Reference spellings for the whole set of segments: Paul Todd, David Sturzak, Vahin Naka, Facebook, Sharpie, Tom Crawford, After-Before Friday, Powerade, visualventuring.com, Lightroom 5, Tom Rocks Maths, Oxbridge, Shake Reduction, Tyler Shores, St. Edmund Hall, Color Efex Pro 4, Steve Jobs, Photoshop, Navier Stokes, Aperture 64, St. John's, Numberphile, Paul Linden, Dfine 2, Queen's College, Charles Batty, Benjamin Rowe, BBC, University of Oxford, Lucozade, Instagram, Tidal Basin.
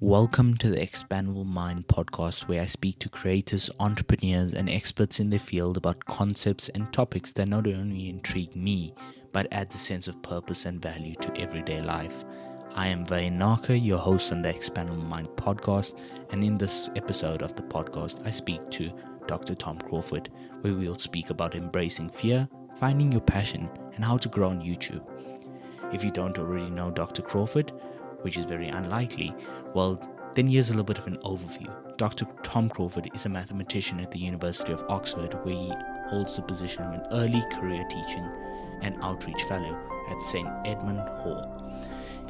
Welcome to the Expandable Mind podcast, where I speak to creators, entrepreneurs, and experts in their field about concepts and topics that not only intrigue me, but adds a sense of purpose and value to everyday life. I am Vahin Naka, your host on the Expandable Mind podcast, and in this episode of the podcast, I speak to Dr. Tom Crawford, where we will speak about embracing fear, finding your passion, and how to grow on YouTube. If you don't already know Dr. Crawford, which is very unlikely, well, then here's a little bit of an overview. Dr. Tom Crawford is a mathematician at the University of Oxford, where he holds the position of an early career teaching and outreach fellow at St. Edmund Hall.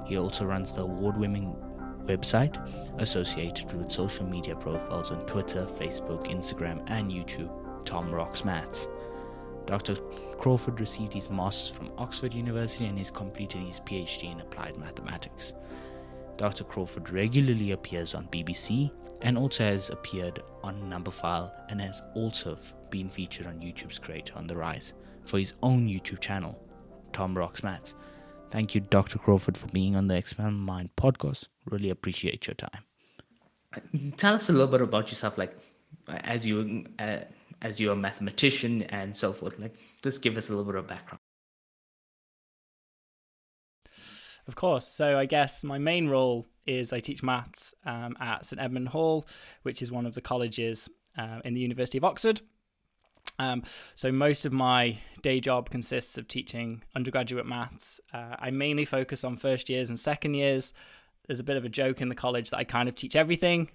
He also runs the award-winning website associated with social media profiles on Twitter, Facebook, Instagram, and YouTube, Tom Rocks Maths. Dr. Crawford received his master's from Oxford University and has completed his PhD in applied mathematics. Dr. Crawford regularly appears on BBC and also has appeared on Numberphile and has also been featured on YouTube's Creator on the Rise for his own YouTube channel, Tom Rocks Maths. Thank you, Dr. Crawford, for being on the Expand Mind podcast. Really appreciate your time. Tell us a little bit about yourself, like as you're a mathematician and so forth. Like, just give us a little bit of background. Of course. So I guess my main role is I teach maths at St. Edmund Hall, which is one of the colleges in the University of Oxford. So most of my day job consists of teaching undergraduate maths. I mainly focus on first years and second years. There's a bit of a joke in the college that I kind of teach everything,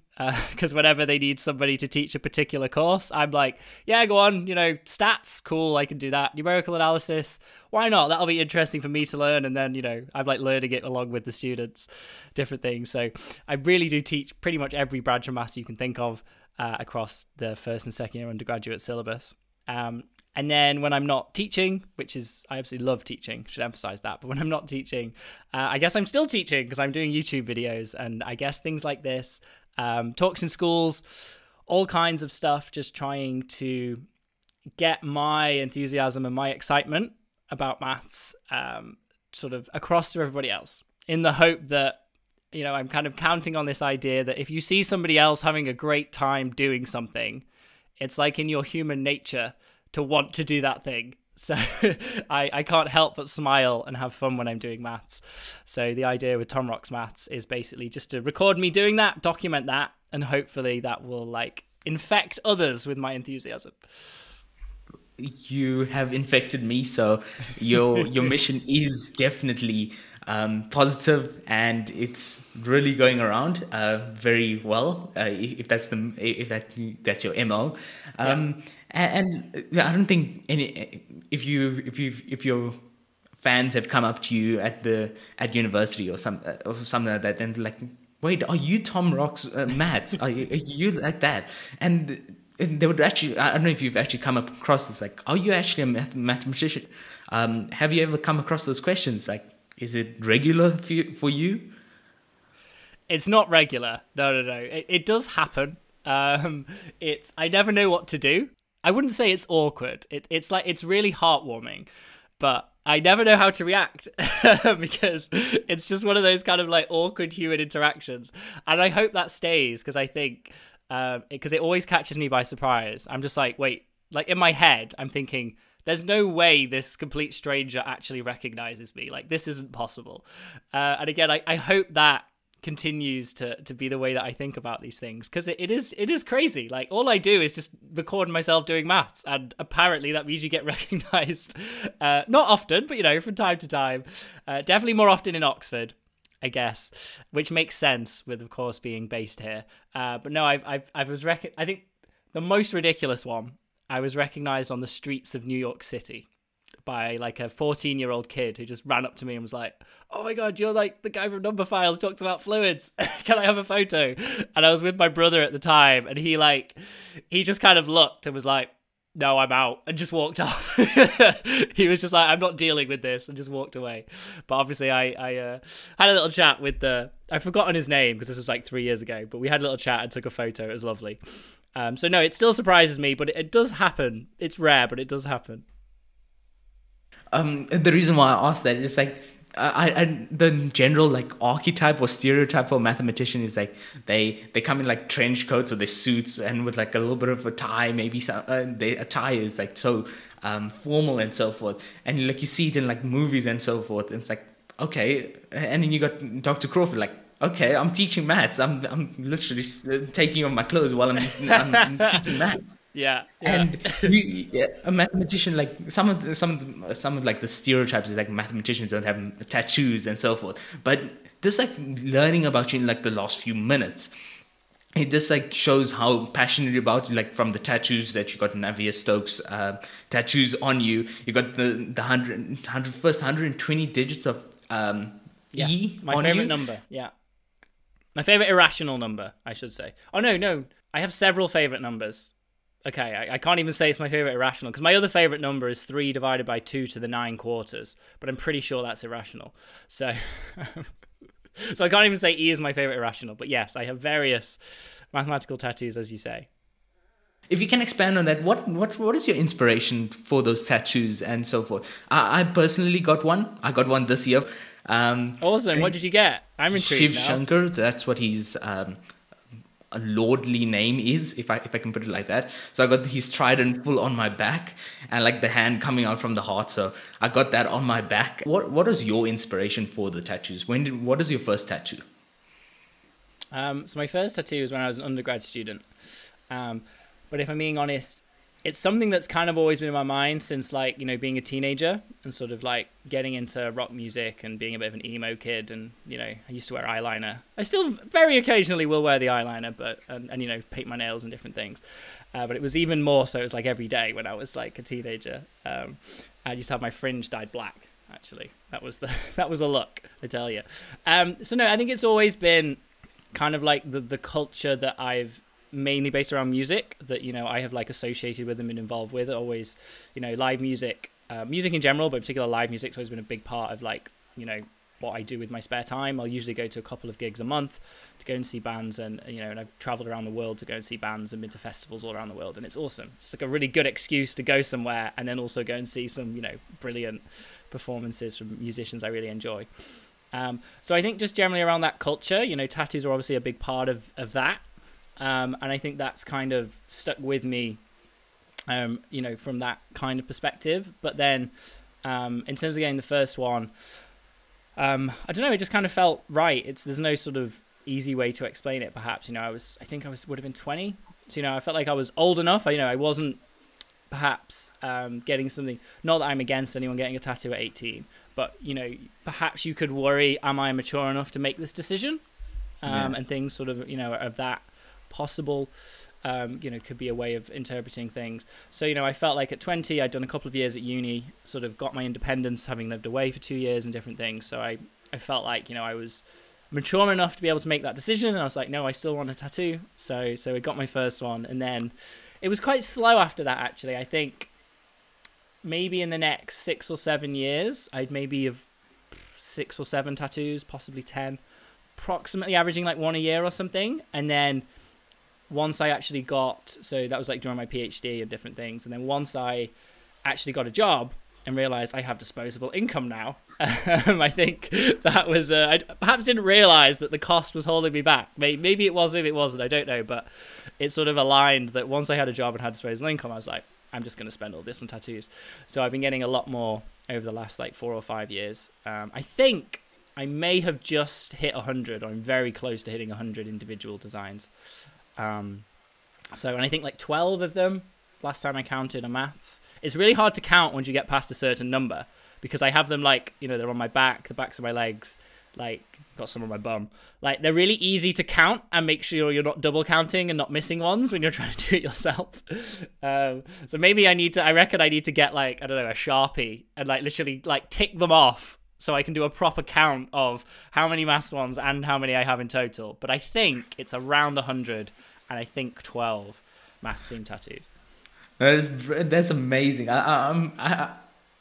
because whenever they need somebody to teach a particular course, I'm like, yeah, go on, you know, stats, cool, I can do that. Numerical analysis, why not? That'll be interesting for me to learn. And then, you know, I'm like learning it along with the students, different things. So I really do teach pretty much every branch of maths you can think of across the first and second year undergraduate syllabus. And then when I'm not teaching, which is, I absolutely love teaching, should emphasize that. But when I'm not teaching, I guess I'm still teaching because I'm doing YouTube videos and I guess things like this, talks in schools, all kinds of stuff, just trying to get my enthusiasm and my excitement about maths sort of across to everybody else, in the hope that, you know, I'm kind of counting on this idea that if you see somebody else having a great time doing something, it's like in your human nature to want to do that thing. So I can't help but smile and have fun when I'm doing maths. So the idea with Tom Rocks Maths is basically just to record me doing that, document that, and hopefully that will like infect others with my enthusiasm. You have infected me, so your mission is definitely positive, and it's really going around very well. If that's your MO, And I don't think any if your fans have come up to you at university or something like that, and like, wait, are you Tom Rocks Maths? Are you like that? And they would actually, I don't know if you've actually come across this. Like, are you actually a mathematician? Have you ever come across those questions? Like, is it regular for you? It's not regular. No. It does happen. I never know what to do. I wouldn't say it's awkward. It's like, it's really heartwarming, but I never know how to react because it's just one of those kind of like awkward human interactions. And I hope that stays, because I think, because it always catches me by surprise. I'm just like, wait, like in my head, I'm thinking, there's no way this complete stranger actually recognizes me. Like, this isn't possible. And again, I hope that continues to be the way that I think about these things, because it is crazy. Like, all I do is just record myself doing maths, and apparently that means you get recognized. Not often, but you know, from time to time. Definitely more often in Oxford, I guess, which makes sense with, of course, being based here. But no, I think the most ridiculous one, I was recognized on the streets of New York City by like a 14-year-old kid who just ran up to me and was like, oh my God, you're like the guy from Numberphile who talks about fluids. Can I have a photo? And I was with my brother at the time, and he just kind of looked and was like, no, I'm out, and just walked off. He was just like, I'm not dealing with this, and just walked away. But obviously I had a little chat with I've forgotten his name because this was like 3 years ago, but we had a little chat and took a photo. It was lovely. So no, it still surprises me, but it does happen. It's rare, but it does happen. The reason why I asked that is like, the general like archetype or stereotype for a mathematician is like they come in like trench coats or their suits and with like a little bit of a tie, maybe some their attire is like so formal and so forth, and like you see it in like movies and so forth, and it's like, okay. And then you got Dr. Crawford, like, okay, I'm teaching maths, I'm literally taking off my clothes while I'm teaching maths. Yeah. And a mathematician, like some of like the stereotypes is like mathematicians don't have tattoos and so forth. But just like learning about you in like the last few minutes, it just like shows how passionate you're about, like from the tattoos that you got Navier Stokes tattoos on you. You got the 120 digits of E. My favorite number. Yeah, my favorite irrational number, I should say. Oh no, I have several favorite numbers. Okay, I can't even say it's my favorite irrational, because my other favorite number is 3/2 to the 9/4, but I'm pretty sure that's irrational. So, so I can't even say E is my favorite irrational. But yes, I have various mathematical tattoos, as you say. If you can expand on that, what is your inspiration for those tattoos and so forth? I personally got one. I got one this year. Awesome. What did you get? I'm intrigued. Shiv Shankar. That's what he's. A lordly name is, if I can put it like that. So I got his trident full on my back and like the hand coming out from the heart. So I got that on my back. What is your inspiration for the tattoos? What is your first tattoo? So my first tattoo was when I was an undergrad student. But if I'm being honest, it's something that's kind of always been in my mind since like, you know, being a teenager and sort of like getting into rock music and being a bit of an emo kid. And, you know, I used to wear eyeliner. I still very occasionally will wear the eyeliner, but, and you know, paint my nails and different things. But it was even more so, it was like every day when I was like a teenager. I used to have my fringe dyed black, actually. That was a look, I tell you. So no, I think it's always been kind of like the culture that I've, mainly based around music, that, you know, I have like associated with and been involved with always, you know, live music, music in general, but in particular live music's always been a big part of like, you know, what I do with my spare time. I'll usually go to a couple of gigs a month to go and see bands, and, you know, and I've traveled around the world to go and see bands and been to festivals all around the world, and it's awesome. It's like a really good excuse to go somewhere and then also go and see some, you know, brilliant performances from musicians I really enjoy. So I think just generally around that culture, you know, tattoos are obviously a big part of that. And I think that's kind of stuck with me, you know, from that kind of perspective. But then in terms of getting the first one, I don't know, it just kind of felt right. There's no sort of easy way to explain it, perhaps. You know, I think I would have been 20. So, you know, I felt like I was old enough. You know, I wasn't perhaps getting something, not that I'm against anyone getting a tattoo at 18, but, you know, perhaps you could worry, am I mature enough to make this decision? And things sort of, you know, of that. Possible, you know, could be a way of interpreting things. So, you know, I felt like at 20, I'd done a couple of years at uni, sort of got my independence, having lived away for 2 years and different things. So I felt like, you know, I was mature enough to be able to make that decision. And I was like, no, I still want a tattoo. So I got my first one. And then it was quite slow after that, actually. I think maybe in the next 6 or 7 years, I'd maybe have 6 or 7 tattoos, possibly 10, approximately averaging like one a year or something. And then once I actually got, so that was like during my PhD and different things. And then once I actually got a job and realized I have disposable income now, I think that was, I perhaps didn't realize that the cost was holding me back. Maybe it was, maybe it wasn't, I don't know. But it sort of aligned that once I had a job and had disposable income, I was like, I'm just going to spend all this on tattoos. So I've been getting a lot more over the last like 4 or 5 years. I think I may have just hit 100, or I'm very close to hitting 100 individual designs. So, and I think like 12 of them last time I counted are maths. It's really hard to count once you get past a certain number, because I have them like, you know, they're on my back, the backs of my legs, like got some on my bum. Like they're really easy to count and make sure you're not double counting and not missing ones when you're trying to do it yourself. So maybe I reckon I need to get like, I don't know, a Sharpie and like literally like tick them off so I can do a proper count of how many maths ones and how many I have in total. But I think it's around 100, and I think 12 maths theme tattoos. That's amazing. Well,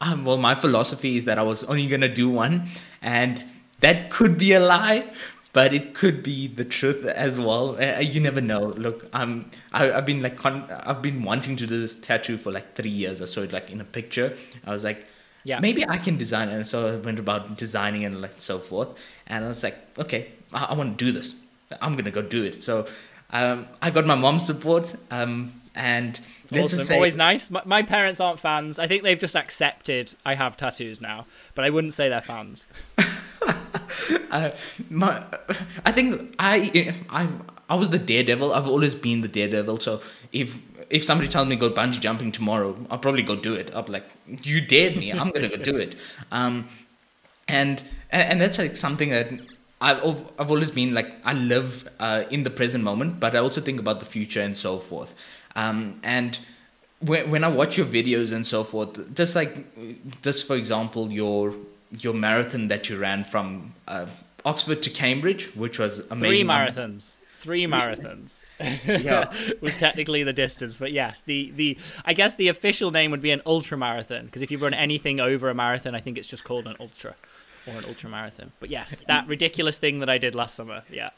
my philosophy is that I was only going to do one, and that could be a lie, but it could be the truth as well. You never know. Look, I've been wanting to do this tattoo for like 3 years. I saw it like in a picture. I was like, Yeah. Maybe I can design it. And so I went about designing and like so forth. And I was like, okay, I want to do this. I'm going to go do it. So I got my mom's support. And awesome. Say, always nice. My parents aren't fans. I think they've just accepted I have tattoos now, but I wouldn't say they're fans. I think I was the daredevil. I've always been the daredevil. So if somebody tells me go bungee jumping tomorrow, I'll probably go do it. I'll be like, you dared me. I'm going to go do it. And that's like something that I've always been like, I live in the present moment, but I also think about the future and so forth. And when I watch your videos and so forth, just like, just for example, your marathon that you ran from Oxford to Cambridge, which was amazing. Three marathons. Yeah. Was technically the distance, but yes, the I guess the official name would be an ultra marathon, because if you run anything over a marathon, I think it's just called an ultra or an ultra marathon. But yes, that ridiculous thing that I did last summer. Yeah.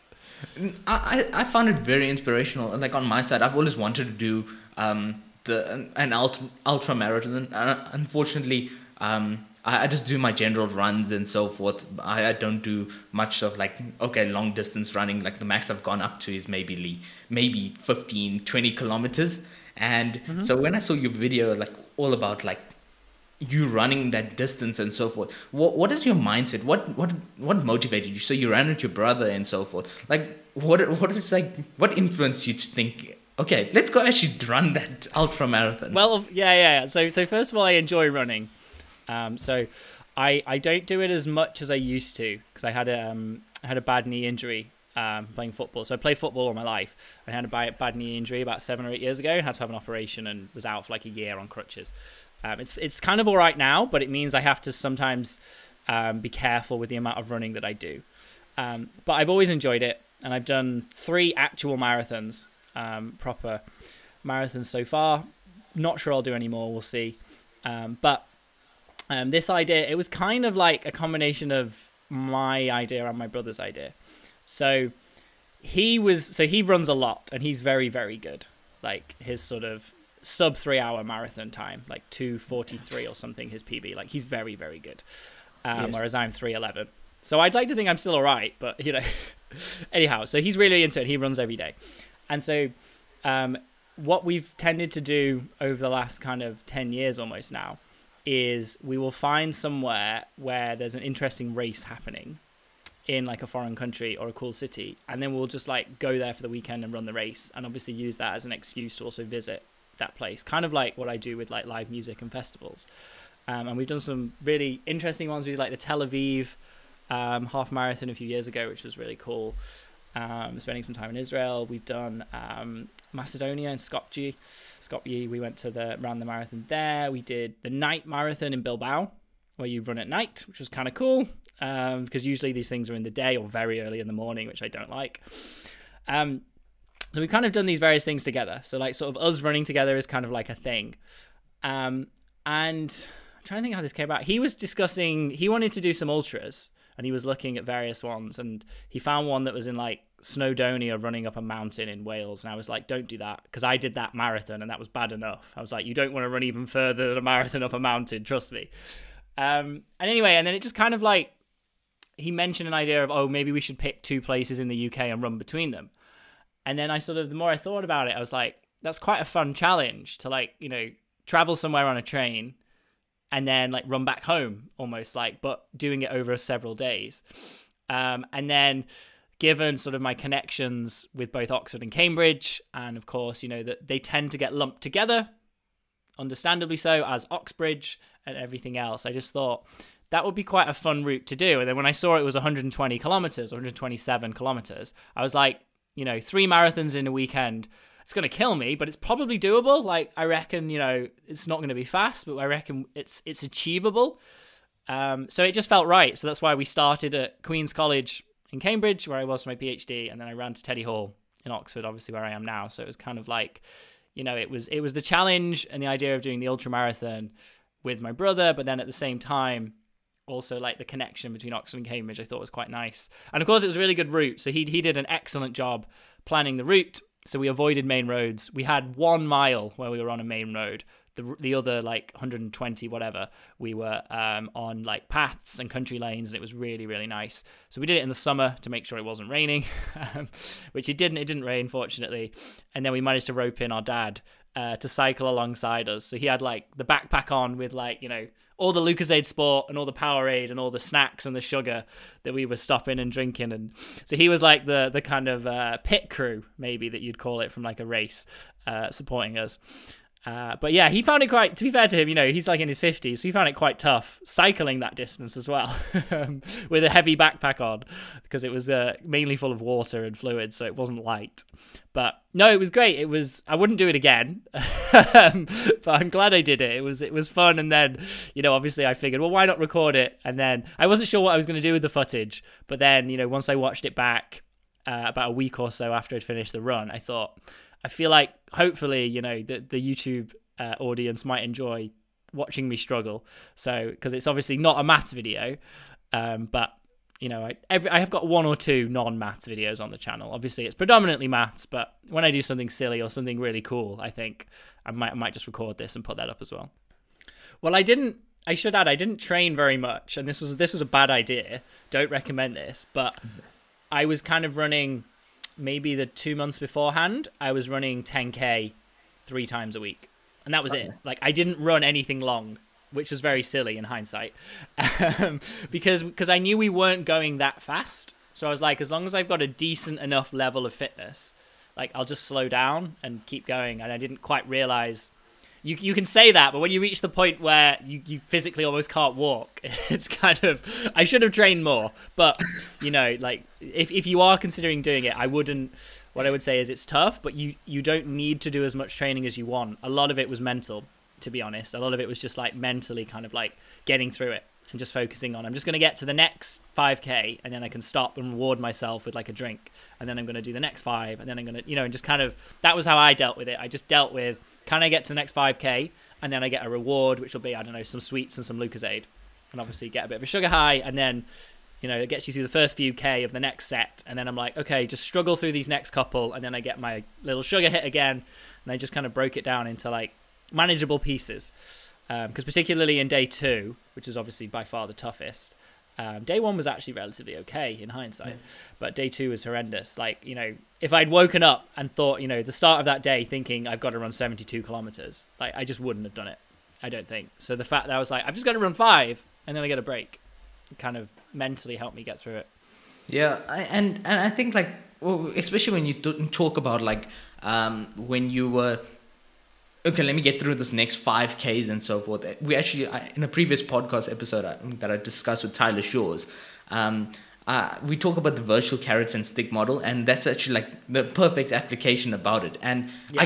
I found it very inspirational. Like on my side, I've always wanted to do an ultra marathon. Unfortunately, I just do my general runs and so forth. I don't do much of like, okay, long distance running. Like the max I've gone up to is maybe 15, 20 kilometers. And so when I saw your video, like all about like you running that distance and so forth, what is your mindset? What motivated you? So you ran with your brother and so forth. Like what influenced you to think, okay, let's go actually run that ultra marathon? Well, yeah. So first of all, I enjoy running. So I don't do it as much as I used to, because I had a bad knee injury playing football. So I played football all my life. I had a bad knee injury about 7 or 8 years ago, had to have an operation and was out for like a year on crutches. It's kind of all right now, but it means I have to sometimes be careful with the amount of running that I do. But I've always enjoyed it, and I've done 3 actual marathons, proper marathons so far. Not sure I'll do any more. We'll see. But this idea, it was kind of like a combination of my idea and my brother's idea. So he runs a lot, and he's very, very good. Like his sort of sub 3 hour marathon time, like 2:43 or something, his PB. Like he's very, very good. Yes. Whereas I'm 3:11. So I'd like to think I'm still all right, but you know, anyhow, so he's really into it. He runs every day. And so, what we've tended to do over the last kind of 10 years almost now is we will find somewhere where there's an interesting race happening in like a foreign country or a cool city, and then we'll just like go there for the weekend and run the race, and obviously use that as an excuse to also visit that place, kind of like what I do with like live music and festivals. And we've done some really interesting ones. We did like the Tel Aviv half marathon a few years ago, which was really cool. Spending some time in Israel. We've done Macedonia and Skopje. We went to ran the marathon there. We did the night marathon in Bilbao, where you run at night, which was kind of cool, because usually these things are in the day or very early in the morning, which I don't like. So we've kind of done these various things together. So like sort of us running together is kind of like a thing. And I'm trying to think how this came about. He was discussing, he wanted to do some ultras, and he was looking at various ones, and he found one that was in like Snowdonia, running up a mountain in Wales. And I was like, don't do that, because I did that marathon and that was bad enough. I was like, you don't want to run even further than a marathon up a mountain, trust me. And anyway, and then it just kind of like, he mentioned an idea of, oh, maybe we should pick 2 places in the UK and run between them. And then I sort of, the more I thought about it, I was like, that's quite a fun challenge to like, you know, travel somewhere on a train and then like run back home almost like, but doing it over several days. And then given sort of my connections with both Oxford and Cambridge, and of course, you know, that they tend to get lumped together, understandably so, as Oxbridge and everything else. I just thought that would be quite a fun route to do. And then when I saw it was 120 kilometers, 127 kilometers, I was like, you know, 3 marathons in a weekend, it's going to kill me, but it's probably doable. Like, I reckon, you know, it's not going to be fast, but I reckon it's achievable. So it just felt right. So that's why we started at Queen's College in Cambridge, where I was for my PhD. And then I ran to Teddy Hall in Oxford, obviously where I am now. So it was kind of like, you know, it was the challenge and the idea of doing the ultra marathon with my brother. But then at the same time, also like the connection between Oxford and Cambridge, I thought was quite nice. And of course, it was a really good route. So he did an excellent job planning the route. So we avoided main roads. We had 1 mile where we were on a main road the other like 120 whatever, we were on like paths and country lanes, and it was really, really nice. So we did it in the summer to make sure it wasn't raining, which it didn't. It didn't rain, fortunately. And then we managed to rope in our dad to cycle alongside us. So he had like the backpack on with like, you know, all the Lucozade Sport and all the Powerade and all the snacks and the sugar that we were stopping and drinking. And so he was like the kind of pit crew, maybe that you'd call it, from like a race, supporting us. But yeah, he found it quite, to be fair to him, you know, he's like in his 50s, so he found it quite tough cycling that distance as well with a heavy backpack on, because it was mainly full of water and fluid, so it wasn't light. But no, it was great. It was, I wouldn't do it again, but I'm glad I did it. It was fun. And then, you know, obviously I figured, well, why not record it? And then I wasn't sure what I was going to do with the footage. But then, you know, once I watched it back about a week or so after I'd finished the run, I thought, I feel like hopefully, you know, the YouTube audience might enjoy watching me struggle. So, because it's obviously not a maths video, but, you know, I have got one or two non-maths videos on the channel. Obviously, it's predominantly maths, but when I do something silly or something really cool, I think I might just record this and put that up as well. Well, I should add, I didn't train very much, and this was a bad idea. Don't recommend this, but I was kind of running... Maybe the 2 months beforehand, I was running 10K 3 times a week. And that was it. Like, I didn't run anything long, which was very silly in hindsight. because I knew we weren't going that fast. So I was like, as long as I've got a decent enough level of fitness, like, I'll just slow down and keep going. And I didn't quite realize... You can say that, but when you reach the point where you physically almost can't walk, it's kind of, I should have trained more. But, you know, like, if you are considering doing it, I wouldn't, what I would say is it's tough, but you don't need to do as much training as you want. A lot of it was mental, to be honest. A lot of it was just like mentally kind of like getting through it and just focusing on, I'm just going to get to the next 5K and then I can stop and reward myself with like a drink. And then I'm going to do the next 5 and then I'm going to, you know, and just kind of, that was how I dealt with it. I just dealt with, can I get to the next 5K? And then I get a reward, which will be, I don't know, some sweets and some Lucozade. And obviously get a bit of a sugar high. And then, you know, it gets you through the first few K of the next set. And then I'm like, okay, just struggle through these next couple. And then I get my little sugar hit again. And I just kind of broke it down into like manageable pieces. Because particularly in day 2, which is obviously by far the toughest, day 1 was actually relatively okay in hindsight, but day 2 was horrendous. Like, you know, if I'd woken up and thought, you know, the start of that day thinking I've got to run 72 kilometers, like, I just wouldn't have done it, I don't think. So the fact that I was like, I've just got to run 5 and then I get a break, it kind of mentally helped me get through it. Yeah. And I think, like, well, especially when you talk about like, when you were, okay, let me get through this next 5Ks and so forth. We actually, in a previous podcast episode that I discussed with Tyler Shores, we talk about the virtual carrots and stick model, and that's actually like the perfect application about it. And yeah.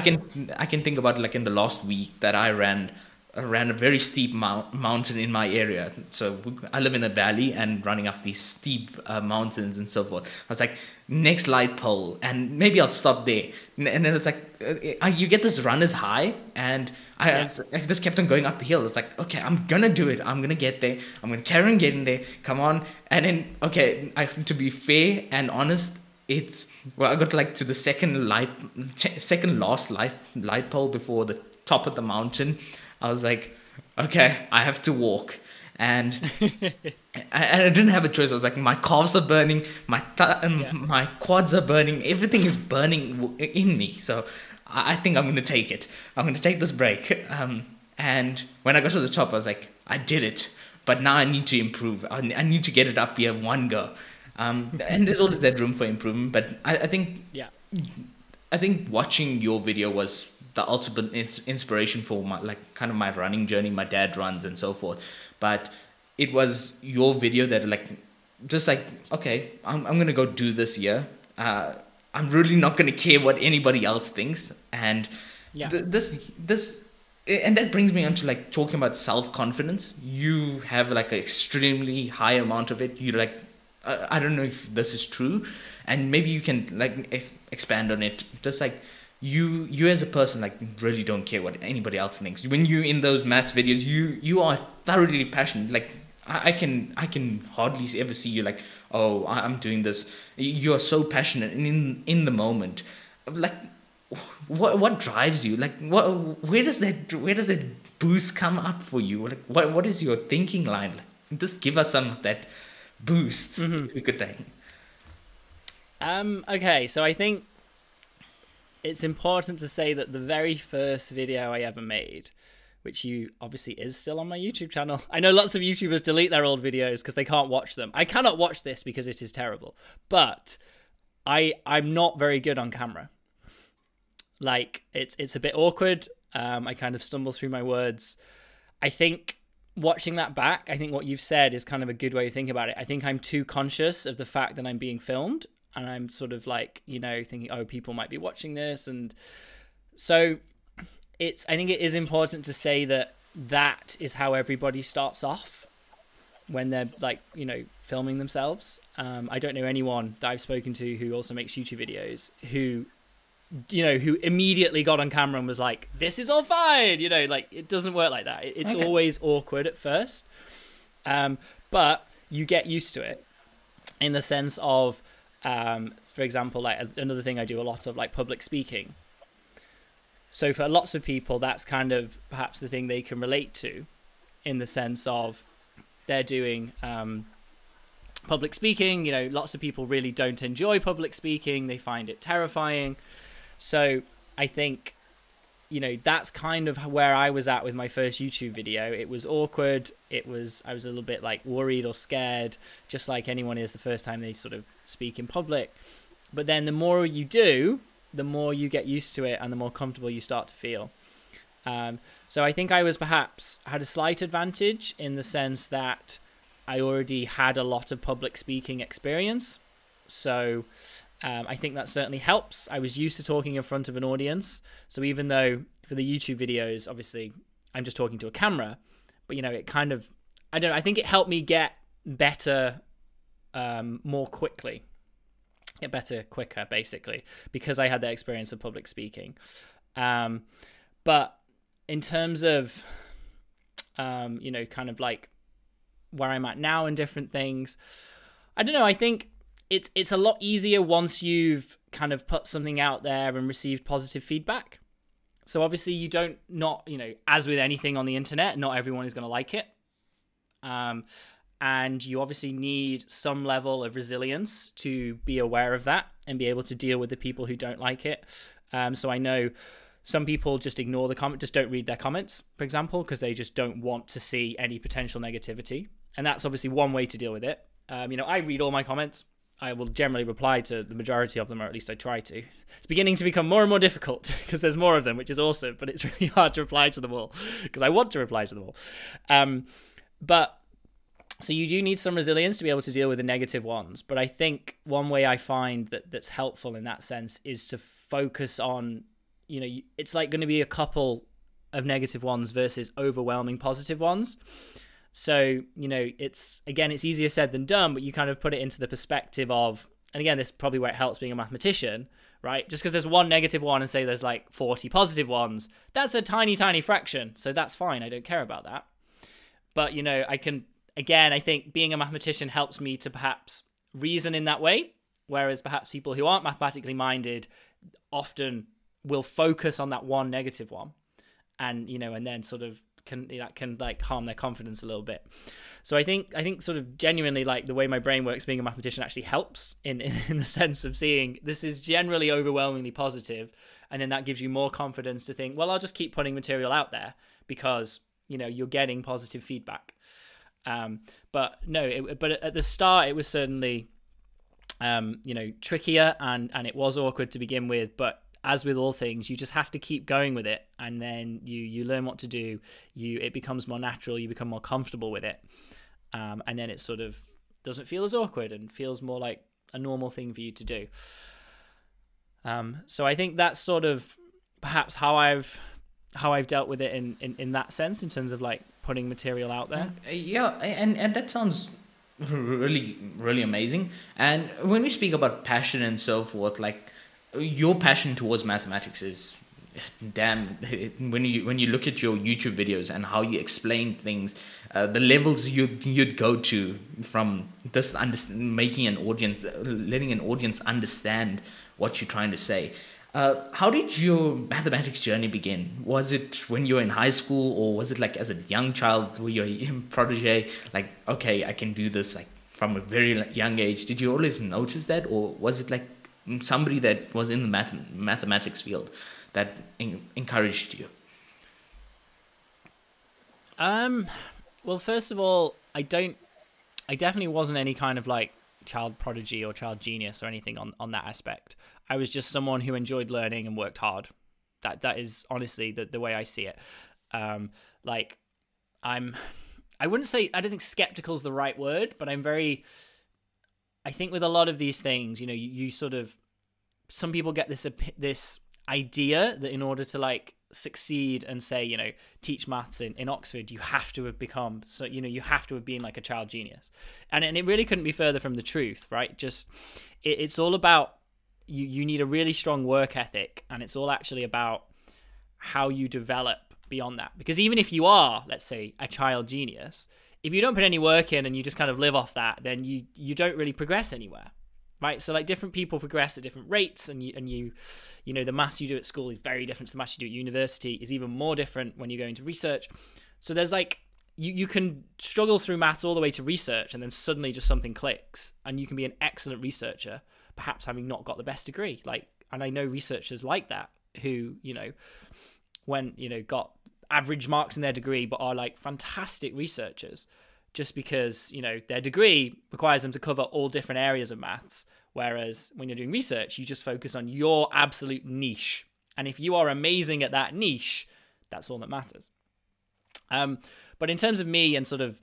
I can think about it, like in the last week that I ran a very steep mountain in my area. So I live in a valley, and running up these steep mountains and so forth, I was like, next light pole, and maybe I'll stop there. And then it's like, you get this runner's high, and I just kept on going up the hill. It's like, okay, I'm going to do it. I'm going to get there. I'm going to carry on getting there. Come on. And then, okay, to be fair and honest, I got like to the second last light pole before the top of the mountain. I was like, okay, I have to walk. And I didn't have a choice. I was like, my calves are burning, my quads are burning, everything is burning in me. So I think I'm going to take it. I'm going to take this break. And when I got to the top, I was like, I did it. But now I need to improve. I need to get it up here in one go. And there's always that room for improvement. But I think watching your video was the ultimate inspiration for my, like, kind of my running journey. My dad runs and so forth, but it was your video that, like, just like, okay, I'm gonna go do this year. I'm really not gonna care what anybody else thinks. And this that brings me on to, like, talking about self-confidence. You have like an extremely high amount of it. You're like, I don't know if this is true, and maybe you can like expand on it. Just like, you as a person, like, really don't care what anybody else thinks. When you in those maths videos, you are thoroughly passionate. Like, I can hardly ever see you like, oh, I'm doing this. You are so passionate and in the moment. Like, what drives you? Like, where does that boost come up for you? Like, what is your thinking line? Like, just give us some of that boost. Mm-hmm. Good thing. Okay, so I think it's important to say that the very first video I ever made, which you obviously is still on my YouTube channel. I know lots of YouTubers delete their old videos because they can't watch them. I cannot watch this because it is terrible. But I'm not very good on camera. Like, it's a bit awkward. I kind of stumble through my words. I think watching that back, I think what you've said is kind of a good way to think about it. I think I'm too conscious of the fact that I'm being filmed, and I'm sort of like, you know, thinking, oh, people might be watching this. And so I think it is important to say that is how everybody starts off when they're, like, you know, filming themselves. I don't know anyone that I've spoken to who also makes YouTube videos who immediately got on camera and was like, this is all fine, you know, like, it doesn't work like that. It's okay. Always awkward at first, but you get used to it, in the sense of, for example, like another thing I do a lot of, like, public speaking. So for lots of people, that's kind of perhaps the thing they can relate to, in the sense of they're doing public speaking. You know, lots of people really don't enjoy public speaking. They find it terrifying. So I think, you know, that's kind of where I was at with my first YouTube video. It was awkward. I was a little bit, like, worried or scared, just like anyone is the first time they sort of speak in public. But then the more you do, the more you get used to it and the more comfortable you start to feel. So I think I was perhaps had a slight advantage, in the sense that I already had a lot of public speaking experience. So I think that certainly helps. I was used to talking in front of an audience. So even though for the YouTube videos, obviously, I'm just talking to a camera, but, you know, it kind of, I don't know, I think it helped me get better more quickly. Get better quicker, basically, because I had that experience of public speaking. But in terms of, you know, kind of like where I'm at now and different things, I don't know, I think it's a lot easier once you've kind of put something out there and received positive feedback. So obviously you don't, not, you know, as with anything on the internet, not everyone is going to like it. And you obviously need some level of resilience to be aware of that and be able to deal with the people who don't like it. So I know some people just ignore the comment, just don't read their comments, for example, because they just don't want to see any potential negativity. And that's obviously one way to deal with it. You know, I read all my comments. I will generally reply to the majority of them, or at least I try to. It's beginning to become more and more difficult because there's more of them, which is awesome, but it's really hard to reply to them all because I want to reply to them all. So you do need some resilience to be able to deal with the negative ones. But I think one way I find that's helpful in that sense is to focus on, you know, it's like going to be a couple of negative ones versus overwhelming positive ones. So, you know, it's, again, it's easier said than done, but you kind of put it into the perspective of, and again, this is probably where it helps being a mathematician, right? Just because there's one negative one and say there's like 40 positive ones, that's a tiny, tiny fraction. So that's fine. I don't care about that. But, you know, Again, I think being a mathematician helps me to perhaps reason in that way, whereas perhaps people who aren't mathematically minded often will focus on that one negative one, and, you know, and then sort of can like harm their confidence a little bit. So I think sort of genuinely, like, the way my brain works, being a mathematician actually helps in the sense of seeing this is generally overwhelmingly positive, and then that gives you more confidence to think, well, I'll just keep putting material out there because, you know, you're getting positive feedback. But at the start, it was certainly, you know, trickier and it was awkward to begin with. But as with all things, you just have to keep going with it. And then you learn what to do. It becomes more natural. You become more comfortable with it. And then it sort of doesn't feel as awkward and feels more like a normal thing for you to do. So I think that's sort of perhaps how I've dealt with it in that sense, in terms of, like, putting material out there. Yeah, and that sounds really, really amazing. And when we speak about passion and so forth, like, your passion towards mathematics is damn. When you look at your YouTube videos and how you explain things, the levels you'd go to from just making an audience, letting an audience understand what you're trying to say. How did your mathematics journey begin? Was it when you were in high school, or was it like as a young child? Were you a protege? Like, okay, I can do this, like from a very young age. Did you always notice that, or was it like somebody that was in the mathematics field that encouraged you? Well, first of all, I definitely wasn't any kind of like child prodigy or child genius or anything on that aspect. I was just someone who enjoyed learning and worked hard. That is honestly the way I see it. Like I wouldn't say, I don't think skeptical is the right word, but I think with a lot of these things, you know, you sort of, some people get this idea that in order to like succeed and say, you know, teach maths in Oxford, you have to have become, so, you know, you have to have been like a child genius. And it really couldn't be further from the truth, right? Just, it's all about, you need a really strong work ethic, and it's all actually about how you develop beyond that. Because even if you are, let's say, a child genius, if you don't put any work in and you just kind of live off that, then you don't really progress anywhere, right? So like different people progress at different rates, and you know, the maths you do at school is very different to the maths you do at university, is even more different when you go into research. So there's like, you can struggle through maths all the way to research, and then suddenly just something clicks and you can be an excellent researcher, perhaps having not got the best degree. Like, and I know researchers like that who, you know, when, you know, got average marks in their degree, but are like fantastic researchers just because, you know, their degree requires them to cover all different areas of maths. Whereas when you're doing research, you just focus on your absolute niche. And if you are amazing at that niche, that's all that matters. But in terms of me and sort of,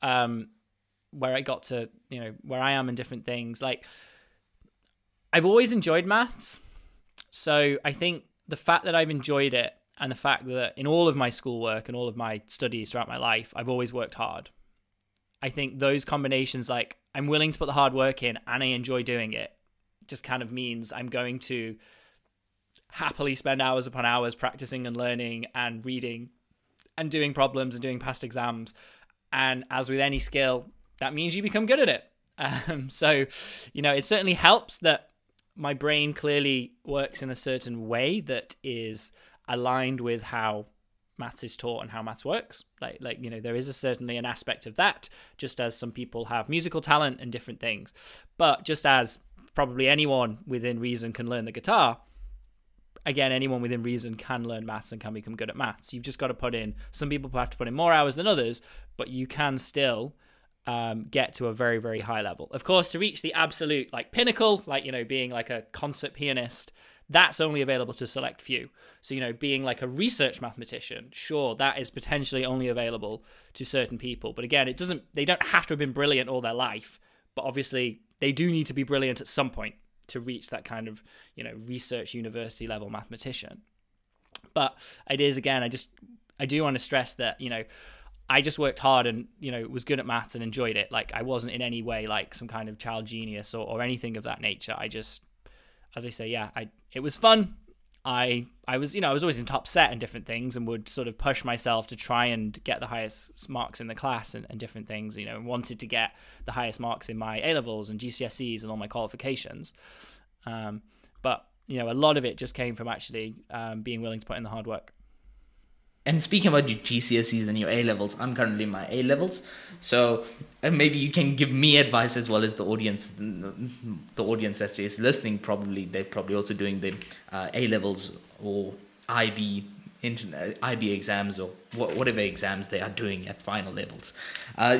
where I got to, you know, where I am in different things, like, I've always enjoyed maths. So I think the fact that I've enjoyed it, and the fact that in all of my schoolwork and all of my studies throughout my life, I've always worked hard. I think those combinations, like I'm willing to put the hard work in and I enjoy doing it, just kind of means I'm going to happily spend hours upon hours practicing and learning and reading and doing problems and doing past exams. And as with any skill, that means you become good at it. So, you know, it certainly helps that my brain clearly works in a certain way that is aligned with how maths is taught and how maths works. Like, you know, there is certainly an aspect of that, just as some people have musical talent and different things. But just as probably anyone within reason can learn the guitar, again, anyone within reason can learn maths and can become good at maths. You've just got to put in, some people have to put in more hours than others, but you can still get to a very, very high level. Of course, to reach the absolute like pinnacle, like, you know, being like a concert pianist, that's only available to a select few. So, you know, being like a research mathematician, sure, that is potentially only available to certain people. But again, they don't have to have been brilliant all their life, but obviously they do need to be brilliant at some point to reach that kind of, you know, research university level mathematician. But it is, again, I do want to stress that, you know, I just worked hard and, you know, was good at maths and enjoyed it. Like I wasn't in any way like some kind of child genius or anything of that nature. I just, as I say, yeah, it was fun. I was, you know, I was always in top set and different things and would sort of push myself to try and get the highest marks in the class and different things, you know, and wanted to get the highest marks in my A-levels and GCSEs and all my qualifications. But, you know, a lot of it just came from actually being willing to put in the hard work. And speaking about your GCSEs and your A-levels, I'm currently in my A-levels. So maybe you can give me advice as well as the audience. The audience that is listening, they're probably also doing the A-levels or IB, IB exams or whatever exams they are doing at final levels.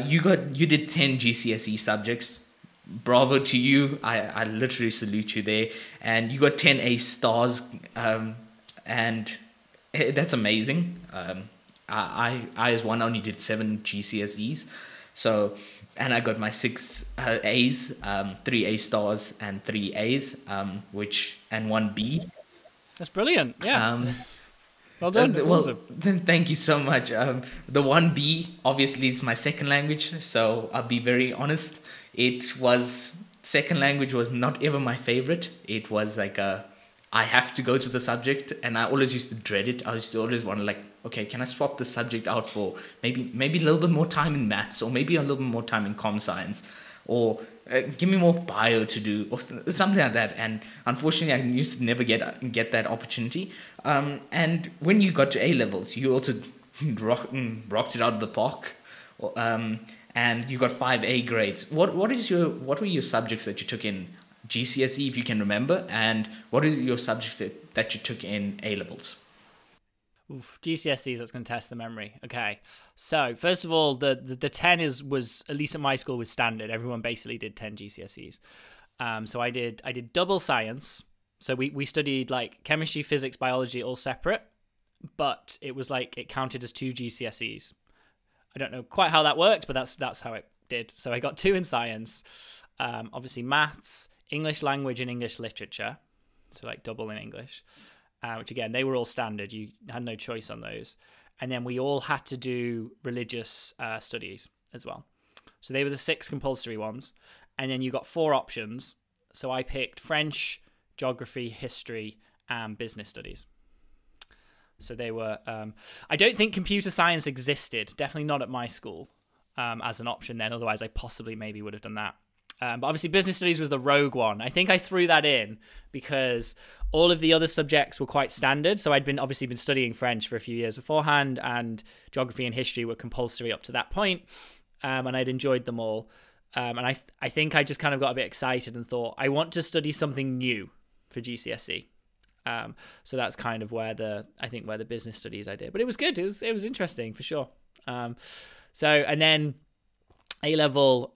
You did 10 GCSE subjects. Bravo to you. I literally salute you there. And you got 10 A-stars and... that's amazing. I as one only did 7 GCSEs, so, and I got my 6 A's, 3 A-stars and 3 A's, which, and 1 B. That's brilliant. Yeah. Well done. That's awesome. Thank you so much. The 1 B, obviously it's my second language, so I'll be very honest. Second language was not ever my favorite. It was like I have to go to the subject, and I always used to dread it. I used to always want to like, okay, can I swap the subject out for maybe a little bit more time in maths, or maybe a little bit more time in comm science, or give me more bio to do, or something like that. And unfortunately, I used to never get that opportunity. And when you got to A-levels, you also rocked it out of the park, and you got 5 A grades. What were your subjects that you took in GCSE, if you can remember, and what are your subjects that you took in A-levels? Oof, GCSEs, that's going to test the memory. Okay, so first of all, the 10 was, at least at my school, was standard. Everyone basically did 10 GCSEs. So I did double science. So we studied like chemistry, physics, biology, all separate, but it was like it counted as 2 GCSEs. I don't know quite how that worked, but that's how it did. So I got 2 in science, obviously maths, English language, and English literature. So like double in English. Which again, they were all standard. You had no choice on those. And then we all had to do religious studies as well. So they were the 6 compulsory ones. And then you got 4 options. So I picked French, geography, history, and business studies. So they were, I don't think computer science existed, definitely not at my school as an option then. Otherwise, I possibly maybe would have done that. But obviously business studies was the rogue one. I think I threw that in because all of the other subjects were quite standard. So I'd obviously been studying French for a few years beforehand, and geography and history were compulsory up to that point. And I'd enjoyed them all. And I think I just kind of got a bit excited and thought, I want to study something new for GCSE. So that's kind of where I think where the business studies I did, but it was good. It was interesting for sure. So, and then A-level,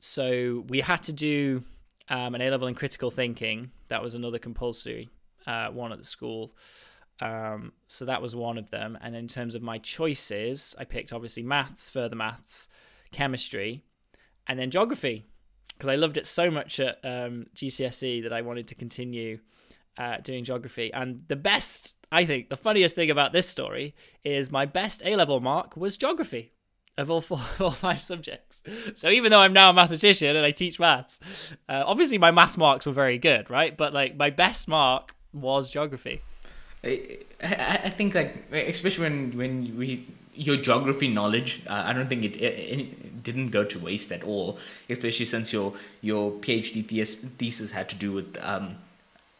so we had to do an A-level in critical thinking. That was another compulsory one at the school. So that was one of them. And in terms of my choices, I picked obviously maths, further maths, chemistry, and then geography, because I loved it so much at GCSE that I wanted to continue doing geography. And the funniest thing about this story is my best A-level mark was geography. Of all 5 subjects. So even though I'm now a mathematician and I teach maths, obviously my maths marks were very good, right? But like my best mark was geography. I think like, especially your geography knowledge, I don't think it didn't go to waste at all, especially since your PhD thesis had to do with,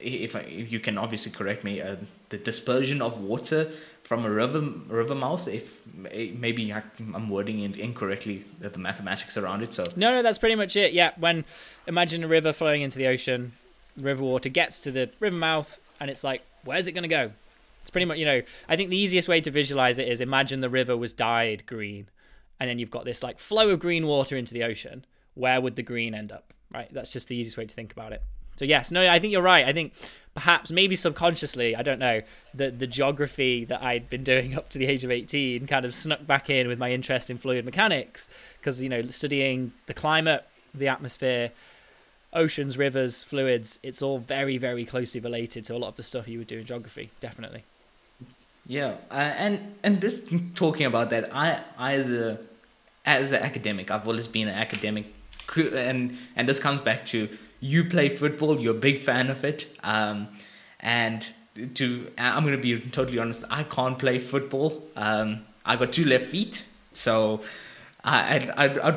if you can obviously correct me, the dispersion of water from a river mouth, if maybe I'm wording it incorrectly, the mathematics around it. So no, that's pretty much it. Yeah, when imagine a river flowing into the ocean, river water gets to the river mouth, and it's like, where's it going to go? It's pretty much, I think the easiest way to visualize it is imagine the river was dyed green, and then you've got this like flow of green water into the ocean. Where would the green end up, right? That's just the easiest way to think about it. So yes, no, I think you're right. I think perhaps maybe subconsciously, I don't know, the geography that I'd been doing up to the age of 18 kind of snuck back in with my interest in fluid mechanics, because, studying the climate, the atmosphere, oceans, rivers, fluids, it's all very, very closely related to a lot of the stuff you would do in geography, definitely. Yeah, and this talking about that, I as an academic, I've always been an academic, and this comes back to, you play football, you're a big fan of it. I'm going to be totally honest, I can't play football. I got 2 left feet. So I'd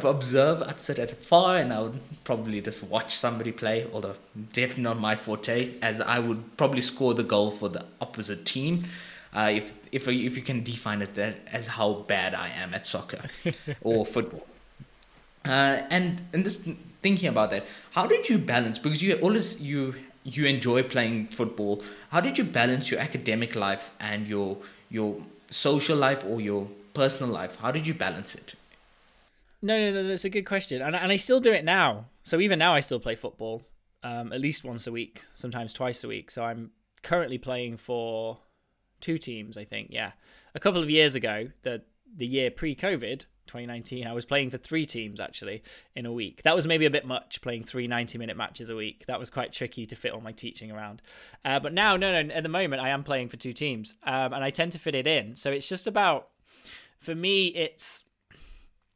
observe, I'd sit at far, and I would probably just watch somebody play, although definitely not my forte, as I would probably score the goal for the opposite team. If you can define it that as how bad I am at soccer or football. And this thinking about that, how did you balance? Because you enjoy playing football. How did you balance your academic life and your social life or your personal life? How did you balance it? No, that's a good question, and I still do it now. So even now, I still play football, at least once a week, sometimes twice a week. So I'm currently playing for 2 teams, I think. Yeah, a couple of years ago, the year pre-COVID. 2019, I was playing for 3 teams actually in a week. That was maybe a bit much, playing 3 90-minute matches a week. That was quite tricky to fit all my teaching around. But now, no, at the moment I am playing for 2 teams, and I tend to fit it in. So it's just about, for me,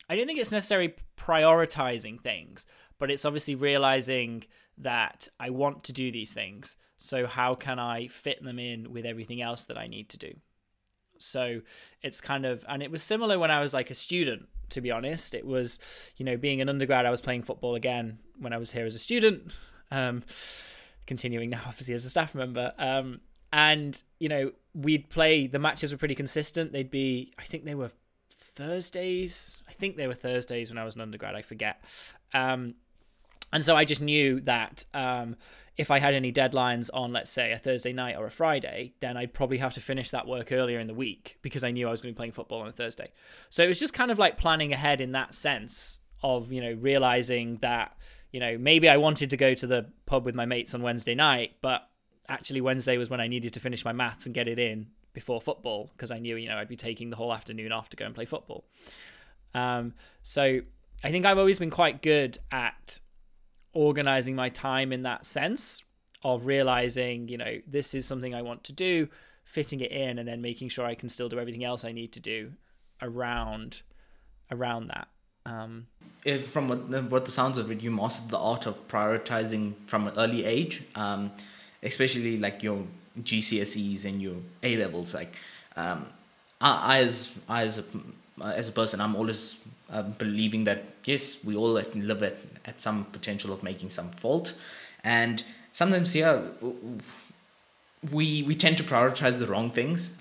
I don't think it's necessarily prioritizing things, but it's obviously realizing that I want to do these things. So how can I fit them in with everything else that I need to do? So it's kind of, and it was similar when I was like a student, to be honest. It was, you know, being an undergrad, I was playing football again when I was here as a student, continuing now obviously as a staff member. And, you know, we'd play, the matches were pretty consistent. They'd be, I think they were Thursdays. I think they were Thursdays when I was an undergrad, I forget. And so I just knew that if I had any deadlines on, let's say, a Thursday night or a Friday, then I'd probably have to finish that work earlier in the week because I knew I was going to be playing football on a Thursday. So it was just kind of like planning ahead in that sense of, you know, realizing that, you know, maybe I wanted to go to the pub with my mates on Wednesday night, but actually Wednesday was when I needed to finish my maths and get it in before football because I knew, you know, I'd be taking the whole afternoon off to go and play football. So I think I've always been quite good at organizing my time in that sense of realizing, you know, this is something I want to do, fitting it in, and then making sure I can still do everything else I need to do around that. If from what the sounds of it, you mastered the art of prioritizing from an early age, especially like your GCSEs and your A levels. Like I as a person, I'm always believing that yes, we all live at some potential of making some fault, and sometimes we tend to prioritize the wrong things.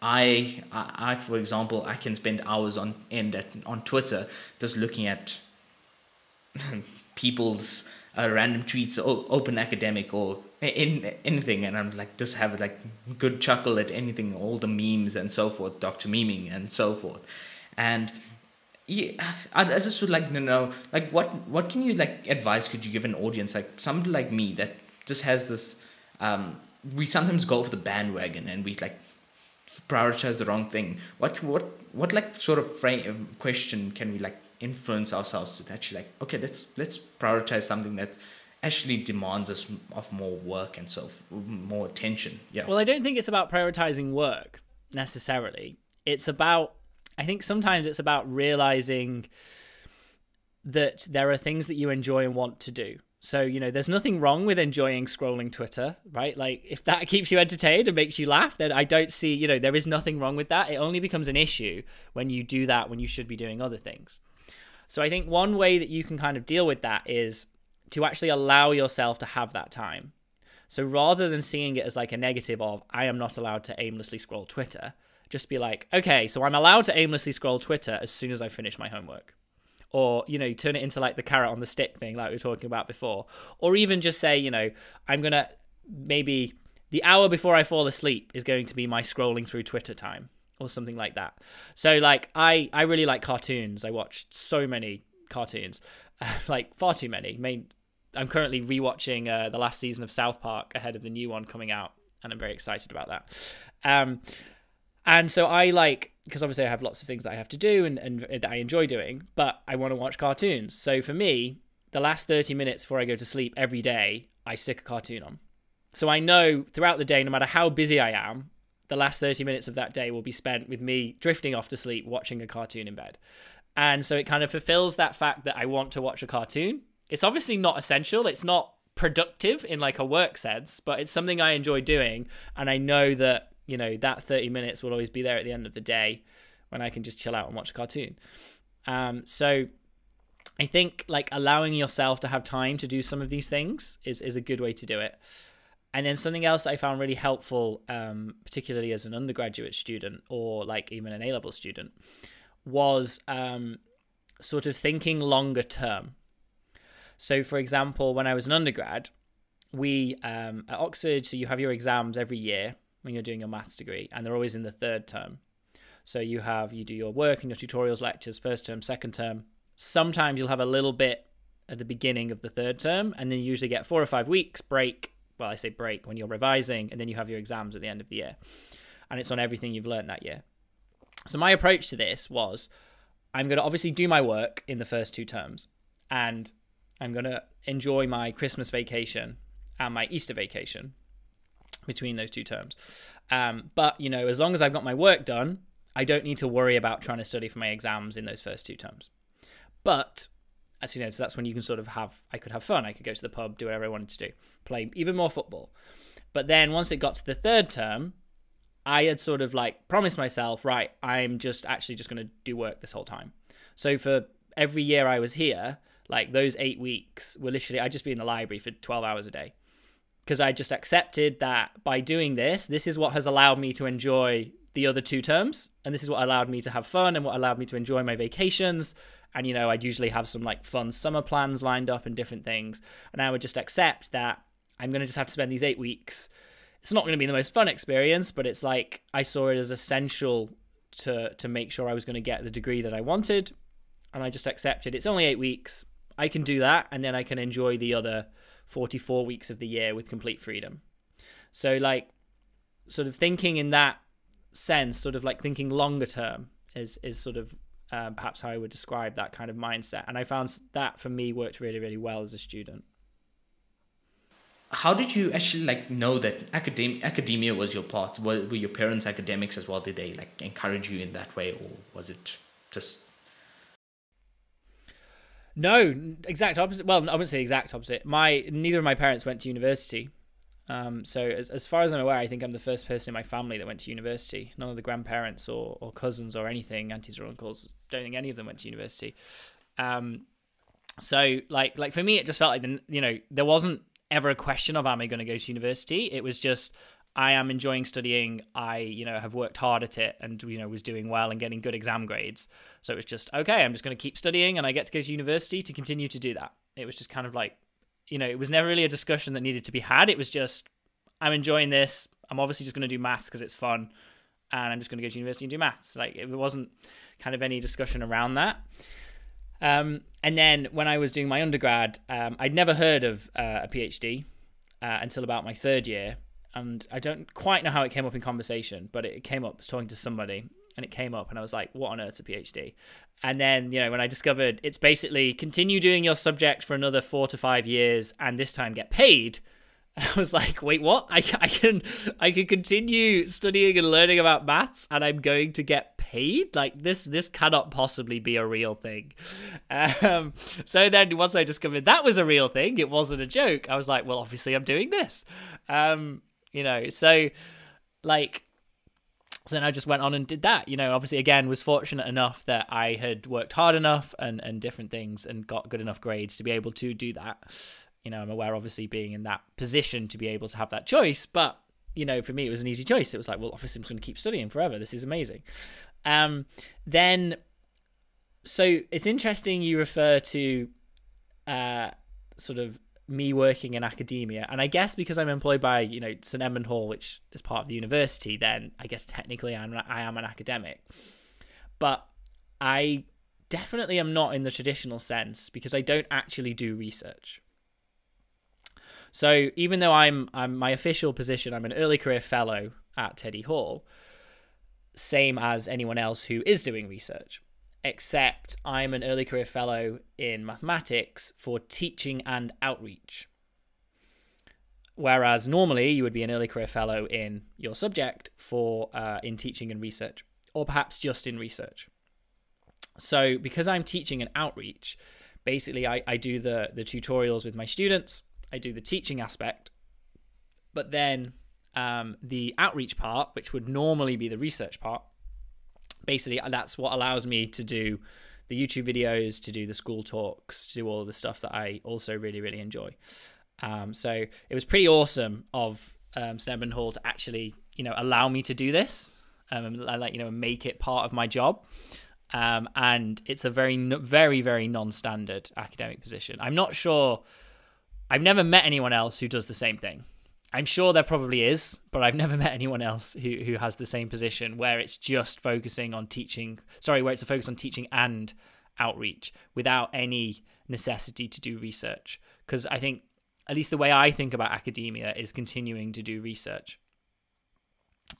I for example, I can spend hours on end on Twitter just looking at people's random tweets, open academic or in anything, and I'm like just have like good chuckle at anything, all the memes and so forth, Dr. Memeing and so forth, and. Yeah, I just would like to know, like, what can you, like, advice could you give an audience, like, somebody like me that just has this, we sometimes go for the bandwagon and we, like, prioritize the wrong thing. What like, sort of frame question can we, like, influence ourselves to actually, like, okay, let's prioritize something that actually demands us of more work and so more attention. Yeah. Well, I don't think it's about prioritizing work, necessarily. It's about, I think sometimes it's about realizing that there are things that you enjoy and want to do. So, you know, there's nothing wrong with enjoying scrolling Twitter, right? Like, if that keeps you entertained and makes you laugh, then I don't see, you know, there is nothing wrong with that. It only becomes an issue when you do that, when you should be doing other things. So I think one way that you can kind of deal with that is to actually allow yourself to have that time. So rather than seeing it as like a negative of, I am not allowed to aimlessly scroll Twitter, just be like, okay, so I'm allowed to aimlessly scroll Twitter as soon as I finish my homework. Or, you know, you turn it into like the carrot on the stick thing like we were talking about before. Or even just say, you know, I'm going to maybe the hour before I fall asleep is going to be my scrolling through Twitter time or something like that. So like I really like cartoons. I watched so many cartoons, like far too many. I'm currently rewatching the last season of South Park ahead of the new one coming out. And I'm very excited about that. And so I like, because obviously I have lots of things that I have to do and that I enjoy doing, but I want to watch cartoons. So for me, the last 30 minutes before I go to sleep every day, I stick a cartoon on. So I know throughout the day, no matter how busy I am, the last 30 minutes of that day will be spent with me drifting off to sleep, watching a cartoon in bed. And so it kind of fulfills that fact that I want to watch a cartoon. It's obviously not essential. It's not productive in like a work sense, but it's something I enjoy doing. And I know that, you know, that 30 minutes will always be there at the end of the day when I can just chill out and watch a cartoon. So I think like allowing yourself to have time to do some of these things is a good way to do it. And then something else that I found really helpful, particularly as an undergraduate student or like even an A-level student, was sort of thinking longer term. So for example, when I was an undergrad, we at Oxford, so you have your exams every year when you're doing your maths degree, and they're always in the third term. So you do your work and your tutorials, lectures, first term, second term. Sometimes you'll have a little bit at the beginning of the third term, and then you usually get 4 or 5 weeks break. Well, I say break when you're revising, and then you have your exams at the end of the year. And it's on everything you've learned that year. So my approach to this was, I'm going to obviously do my work in the first 2 terms, and I'm going to enjoy my Christmas vacation and my Easter vacation between those 2 terms. But, you know, as long as I've got my work done, I don't need to worry about trying to study for my exams in those first 2 terms. But, as you know, so that's when you can sort of I could have fun. I could go to the pub, do whatever I wanted to do, play even more football. But then once it got to the third term, I had sort of like promised myself, right, I'm just actually just going to do work this whole time. So for every year I was here, like those 8 weeks were literally, I'd just be in the library for 12 hours a day. Because I just accepted that by doing this, this is what has allowed me to enjoy the other 2 terms. And this is what allowed me to have fun and what allowed me to enjoy my vacations. And, you know, I'd usually have some like fun summer plans lined up and different things. And I would just accept that I'm going to just have to spend these 8 weeks. It's not going to be the most fun experience, but it's like I saw it as essential to make sure I was going to get the degree that I wanted. And I just accepted it's only 8 weeks. I can do that. And then I can enjoy the other 44 weeks of the year with complete freedom. So like sort of thinking in that sense, sort of like thinking longer term is sort of perhaps how I would describe that kind of mindset. And I found that for me worked really, really well as a student. How did you actually like know that academia was your path? Were your parents academics as well? Did they like encourage you in that way, or was it just... No, exact opposite. Well, I wouldn't say exact opposite. Neither of my parents went to university. So as far as I'm aware, I think I'm the first person in my family that went to university. None of the grandparents or cousins or anything, aunties or uncles, don't think any of them went to university. So like for me, it just felt like, you know, there wasn't ever a question of, am I going to go to university? It was just, I am enjoying studying. I, you know, have worked hard at it and, you know, was doing well and getting good exam grades. So it was just, okay, I'm just going to keep studying and I get to go to university to continue to do that. It was just kind of like, you know, it was never really a discussion that needed to be had. It was just, I'm enjoying this. I'm obviously just going to do maths because it's fun. And I'm just going to go to university and do maths. Like it wasn't kind of any discussion around that. And then when I was doing my undergrad, I'd never heard of a PhD until about my 3rd year. And I don't quite know how it came up in conversation, but it came up, I was talking to somebody and it came up and I was like, what on earth's a PhD? And then, you know, when I discovered it's basically continue doing your subject for another 4 to 5 years and this time get paid. I was like, wait, what? I can continue studying and learning about maths and I'm going to get paid? Like this cannot possibly be a real thing. So then once I discovered that was a real thing, it wasn't a joke. I was like, well, obviously I'm doing this. You know, so like, so then I just went on and did that, you know, obviously again, was fortunate enough that I had worked hard enough and different things and got good enough grades to be able to do that. You know, I'm aware obviously being in that position to be able to have that choice, but you know, for me, it was an easy choice. It was like, well, obviously I'm just going to keep studying forever. This is amazing. Then, so it's interesting you refer to, sort of, me working in academia, and I guess because I'm employed by, you know, St. Edmund Hall, which is part of the university, then I guess technically I am an academic, but I definitely am not in the traditional sense because I don't actually do research. So even though I'm my official position, I'm an early career fellow at Teddy Hall, same as anyone else who is doing research. Except I'm an early career fellow in mathematics for teaching and outreach. Whereas normally you would be an early career fellow in your subject for in teaching and research, or perhaps just in research. So because I'm teaching and outreach, basically I do the tutorials with my students, I do the teaching aspect, but then the outreach part, which would normally be the research part, basically, that's what allows me to do the YouTube videos, to do the school talks, to do all of the stuff that I also really, really enjoy. So it was pretty awesome of St. Edmund Hall to actually, you know, allow me to do this, like, you know, make it part of my job. And it's a very, very, very non-standard academic position. I'm not sure. I've never met anyone else who does the same thing. I'm sure there probably is, but I've never met anyone else who has the same position where it's just focusing on teaching, where it's a focus on teaching and outreach without any necessity to do research. Because I think, at least the way I think about academia is continuing to do research.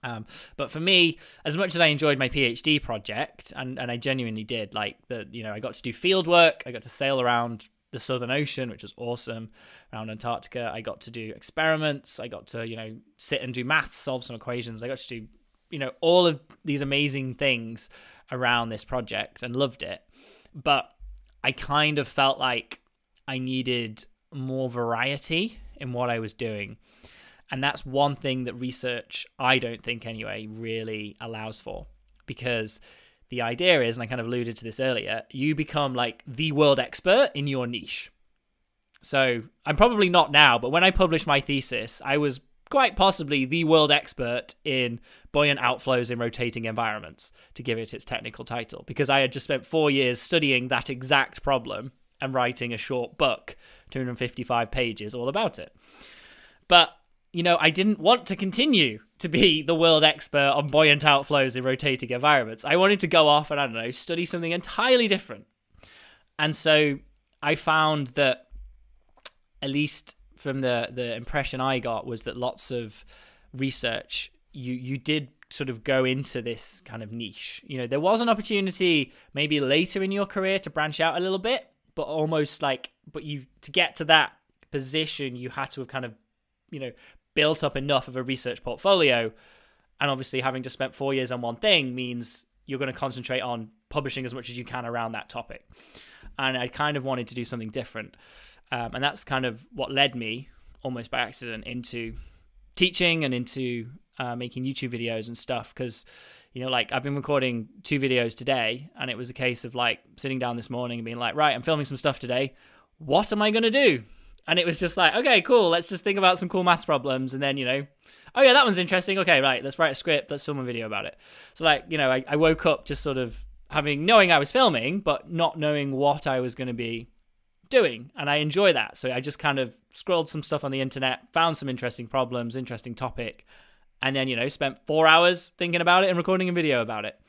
But for me, as much as I enjoyed my PhD project, and I genuinely did, like, you know, I got to do field work, I got to sail around the Southern Ocean, which was awesome, around Antarctica. I got to do experiments. I got to, you know, sit and do maths, solve some equations. I got to do, you know, all of these amazing things around this project and loved it. But I kind of felt like I needed more variety in what I was doing. And that's one thing that research, I don't think anyway, really allows for, because the idea is, and I kind of alluded to this earlier, you become like the world expert in your niche. So I'm probably not now, but when I published my thesis, I was quite possibly the world expert in buoyant outflows in rotating environments, to give it its technical title, because I had just spent 4 years studying that exact problem and writing a short book, 255 pages, all about it. But, you know, I didn't want to continue to be the world expert on buoyant outflows in rotating environments. I wanted to go off and, I don't know, study something entirely different. And so I found that, at least from the impression I got, was that lots of research, you did sort of go into this kind of niche. You know, there was an opportunity maybe later in your career to branch out a little bit, but almost like, but you, to get to that position, you had to have kind of, you know, built up enough of a research portfolio. And obviously having just spent 4 years on one thing means you're going to concentrate on publishing as much as you can around that topic. And I kind of wanted to do something different. And that's kind of what led me, almost by accident, into teaching and into making YouTube videos and stuff. Because, you know, like I've been recording 2 videos today, and it was a case of like sitting down this morning and being like, right, I'm filming some stuff today. What am I going to do? And it was just like, okay, cool. Let's just think about some cool maths problems. And then, you know, oh yeah, that one's interesting. Okay, right. Let's write a script. Let's film a video about it. So like, you know, I woke up just sort of knowing I was filming, but not knowing what I was going to be doing. And I enjoy that. So I just kind of scrolled some stuff on the internet, found some interesting problems, interesting topic, and then, you know, spent 4 hours thinking about it and recording a video about it.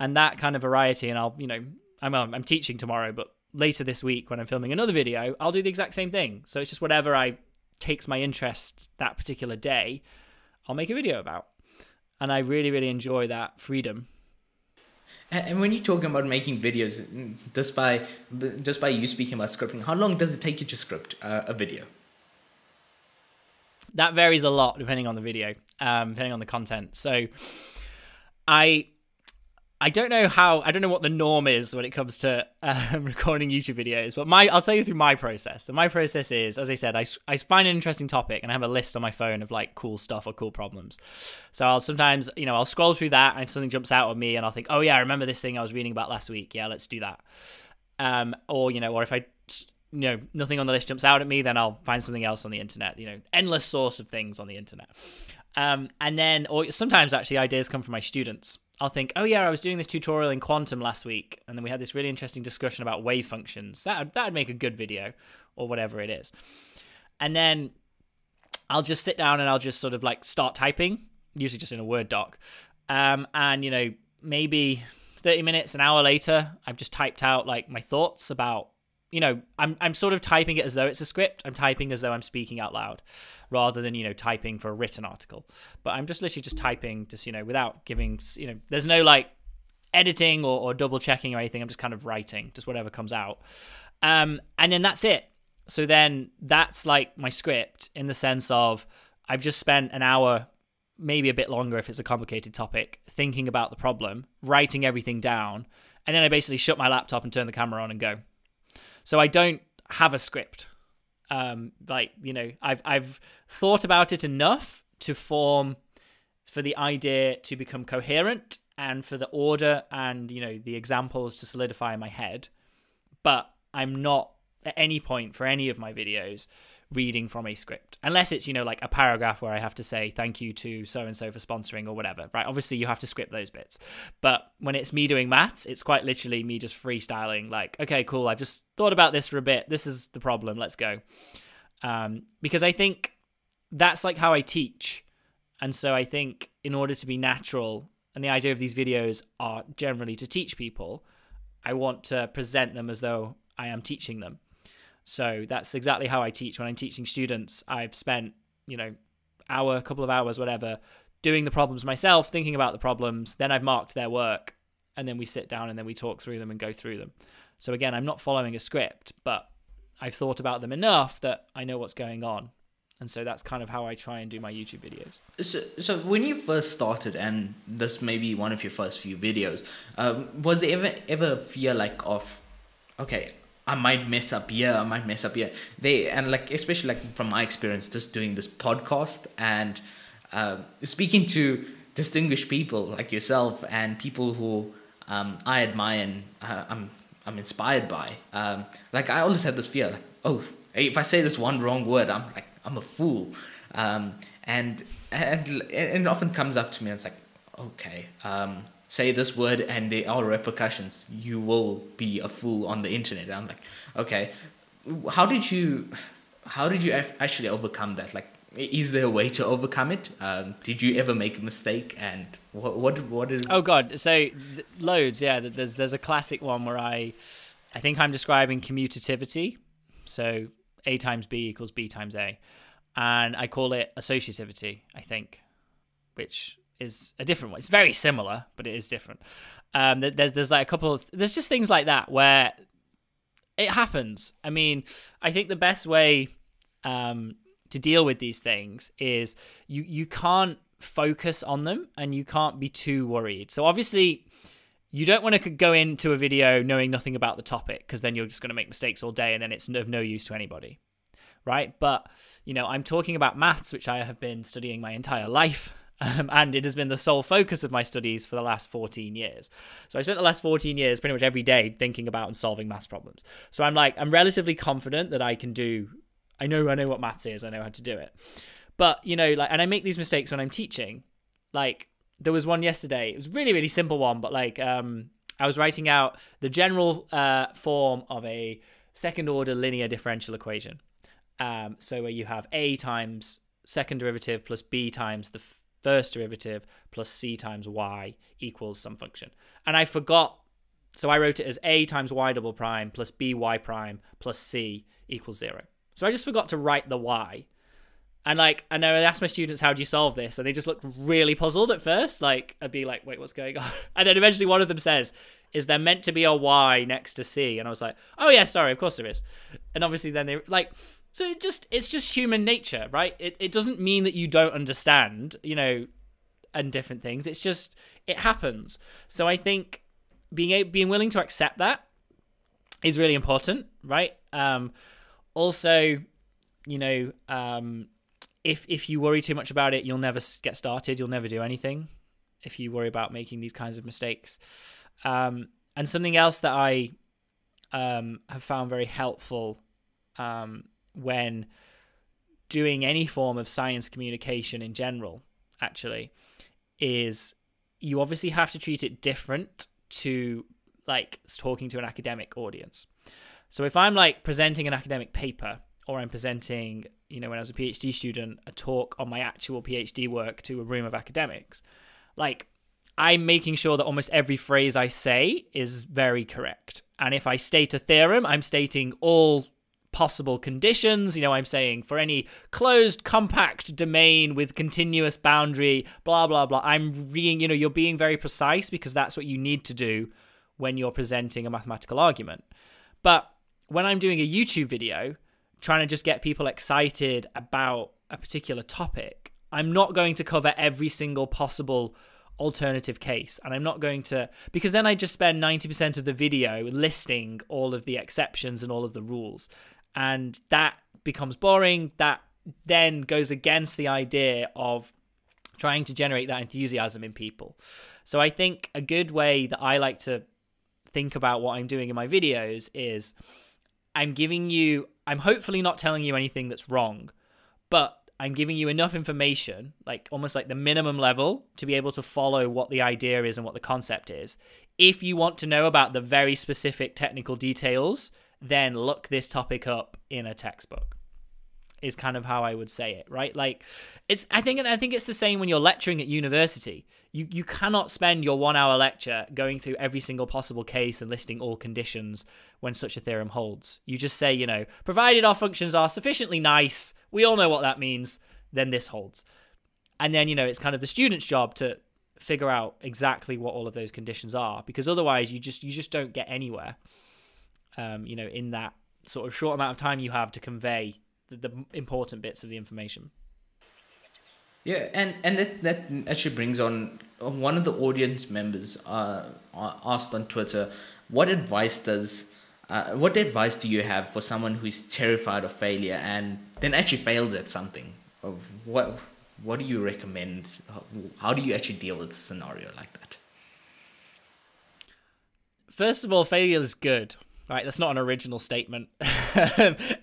And that kind of variety. And I'll, you know, I'm teaching tomorrow, but later this week when I'm filming another video, I'll do the exact same thing. So it's just whatever I takes my interest that particular day, I'll make a video about. And I really, really enjoy that freedom. And when you're talking about making videos, just by you speaking about scripting, how long does it take you to script a video? That varies a lot depending on the video, depending on the content. So I don't know what the norm is when it comes to recording YouTube videos, but I'll tell you through my process. So my process is, as I said, I find an interesting topic and I have a list on my phone of like cool stuff or cool problems. So I'll sometimes, you know, I'll scroll through that and something jumps out at me and I'll think, oh yeah, I remember this thing I was reading about last week. Yeah, let's do that. Or, you know, or if I, you know, nothing on the list jumps out at me, then I'll find something else on the internet, you know, endless source of things on the internet. And then, or sometimes actually ideas come from my students. I'll think, oh yeah, I was doing this tutorial in quantum last week, and then we had this really interesting discussion about wave functions. That'd make a good video, or whatever it is. And then I'll just sit down and I'll just sort of like start typing, usually just in a Word doc. And you know, maybe 30 minutes, an hour later, I've just typed out like my thoughts about, you know, I'm sort of typing it as though it's a script. I'm typing as though I'm speaking out loud rather than, you know, typing for a written article. But I'm just literally just typing just, you know, without giving, you know, there's no like editing or double checking or anything. I'm just kind of writing just whatever comes out. And then that's it. So then that's like my script in the sense of I've just spent an hour, maybe a bit longer if it's a complicated topic, thinking about the problem, writing everything down. And then I basically shut my laptop and turn the camera on and go. So I don't have a script. Like, you know, I've thought about it enough to form, for the idea to become coherent and for the order and, you know, the examples to solidify in my head. But I'm not at any point for any of my videos reading from a script, unless it's, you know, like a paragraph where I have to say thank you to so-and-so for sponsoring or whatever, right? Obviously you have to script those bits, but when it's me doing maths, it's quite literally me just freestyling like, okay, cool. I've just thought about this for a bit. This is the problem. Let's go. Because I think that's like how I teach. And so I think in order to be natural, and the idea of these videos are generally to teach people, I want to present them as though I am teaching them. So that's exactly how I teach. When I'm teaching students, I've spent, you know, a couple of hours, whatever, doing the problems myself, thinking about the problems. Then I've marked their work and then we sit down and then we talk through them and go through them. So again, I'm not following a script, but I've thought about them enough that I know what's going on. And so that's kind of how I try and do my YouTube videos. So when you first started, and this may be one of your first few videos, was there ever a fear like of, okay, I might mess up here, I might mess up here. Especially like from my experience, just doing this podcast and speaking to distinguished people like yourself and people who I admire and I'm inspired by. I always had this fear, if I say this one wrong word, I'm a fool. And it often comes up to me and it's like, okay, say this word and there are repercussions. You will be a fool on the internet. And I'm like, okay, how did you actually overcome that? Like, is there a way to overcome it? Did you ever make a mistake? And what is? Oh God, so loads. Yeah, there's a classic one where I think I'm describing commutativity. So A times B equals B times A. And I call it associativity, I think, which is a different one. It's very similar, but it is different. There's just things like that where it happens. I mean, I think the best way to deal with these things is you can't focus on them and you can't be too worried. So obviously you don't want to go into a video knowing nothing about the topic, because then you're just going to make mistakes all day and then it's of no use to anybody. Right? But, I'm talking about maths, which I have been studying my entire life, and it has been the sole focus of my studies for the last 14 years. So I spent the last 14 years pretty much every day thinking about and solving maths problems. So I'm relatively confident that I know what maths is, I know how to do it. But, and I make these mistakes when I'm teaching. Like, there was one yesterday, it was a really, really simple one, but I was writing out the general form of a second order linear differential equation. So where you have A times second derivative plus B times the first derivative plus C times Y equals some function. And I forgot, so I wrote it as A times Y double prime plus BY prime plus C equals 0. So I just forgot to write the Y. And I asked my students, how do you solve this? And they just looked really puzzled at first. I'd be like, wait, what's going on? And then eventually one of them says, is there meant to be a Y next to C? And I was like, oh yeah, sorry, of course there is. And obviously then they so it's just human nature, right? It doesn't mean that you don't understand, and different things. It's just, it happens. So I think being willing to accept that is really important, right? If you worry too much about it, you'll never get started. You'll never do anything if you worry about making these kinds of mistakes. And something else that I have found very helpful when doing any form of science communication in general, actually, is you obviously have to treat it different to talking to an academic audience. So if I'm presenting an academic paper, or I'm presenting, when I was a PhD student, a talk on my actual PhD work to a room of academics, I'm making sure that almost every phrase I say is very correct. And if I state a theorem, I'm stating all possible conditions. I'm saying for any closed compact domain with continuous boundary, blah, blah, blah. I'm reading, you're being very precise, because that's what you need to do when you're presenting a mathematical argument. But when I'm doing a YouTube video, trying to just get people excited about a particular topic, I'm not going to cover every single possible alternative case, and I'm not going to, because then I just spend 90% of the video listing all of the exceptions and all of the rules, and that becomes boring. That then goes against the idea of trying to generate that enthusiasm in people. So I think a good way that I like to think about what I'm doing in my videos is I'm hopefully not telling you anything that's wrong, but I'm giving you enough information, almost the minimum level, to be able to follow what the idea is and what the concept is. If you want to know about the very specific technical details, then look this topic up in a textbook, is kind of how I would say it, right? I think it's the same when you're lecturing at university. You cannot spend your 1 hour lecture going through every single possible case and listing all conditions when such a theorem holds. You just say, provided our functions are sufficiently nice, we all know what that means, then this holds. And then, it's kind of the student's job to figure out exactly what all of those conditions are, because otherwise you just don't get anywhere, in that sort of short amount of time you have to convey the important bits of the information. Yeah, and that actually brings on one of the audience members asked on Twitter, what advice does What advice do you have for someone who is terrified of failure and then actually fails at something? What do you recommend? How do you actually deal with a scenario like that? First of all, failure is good. Right, that's not an original statement.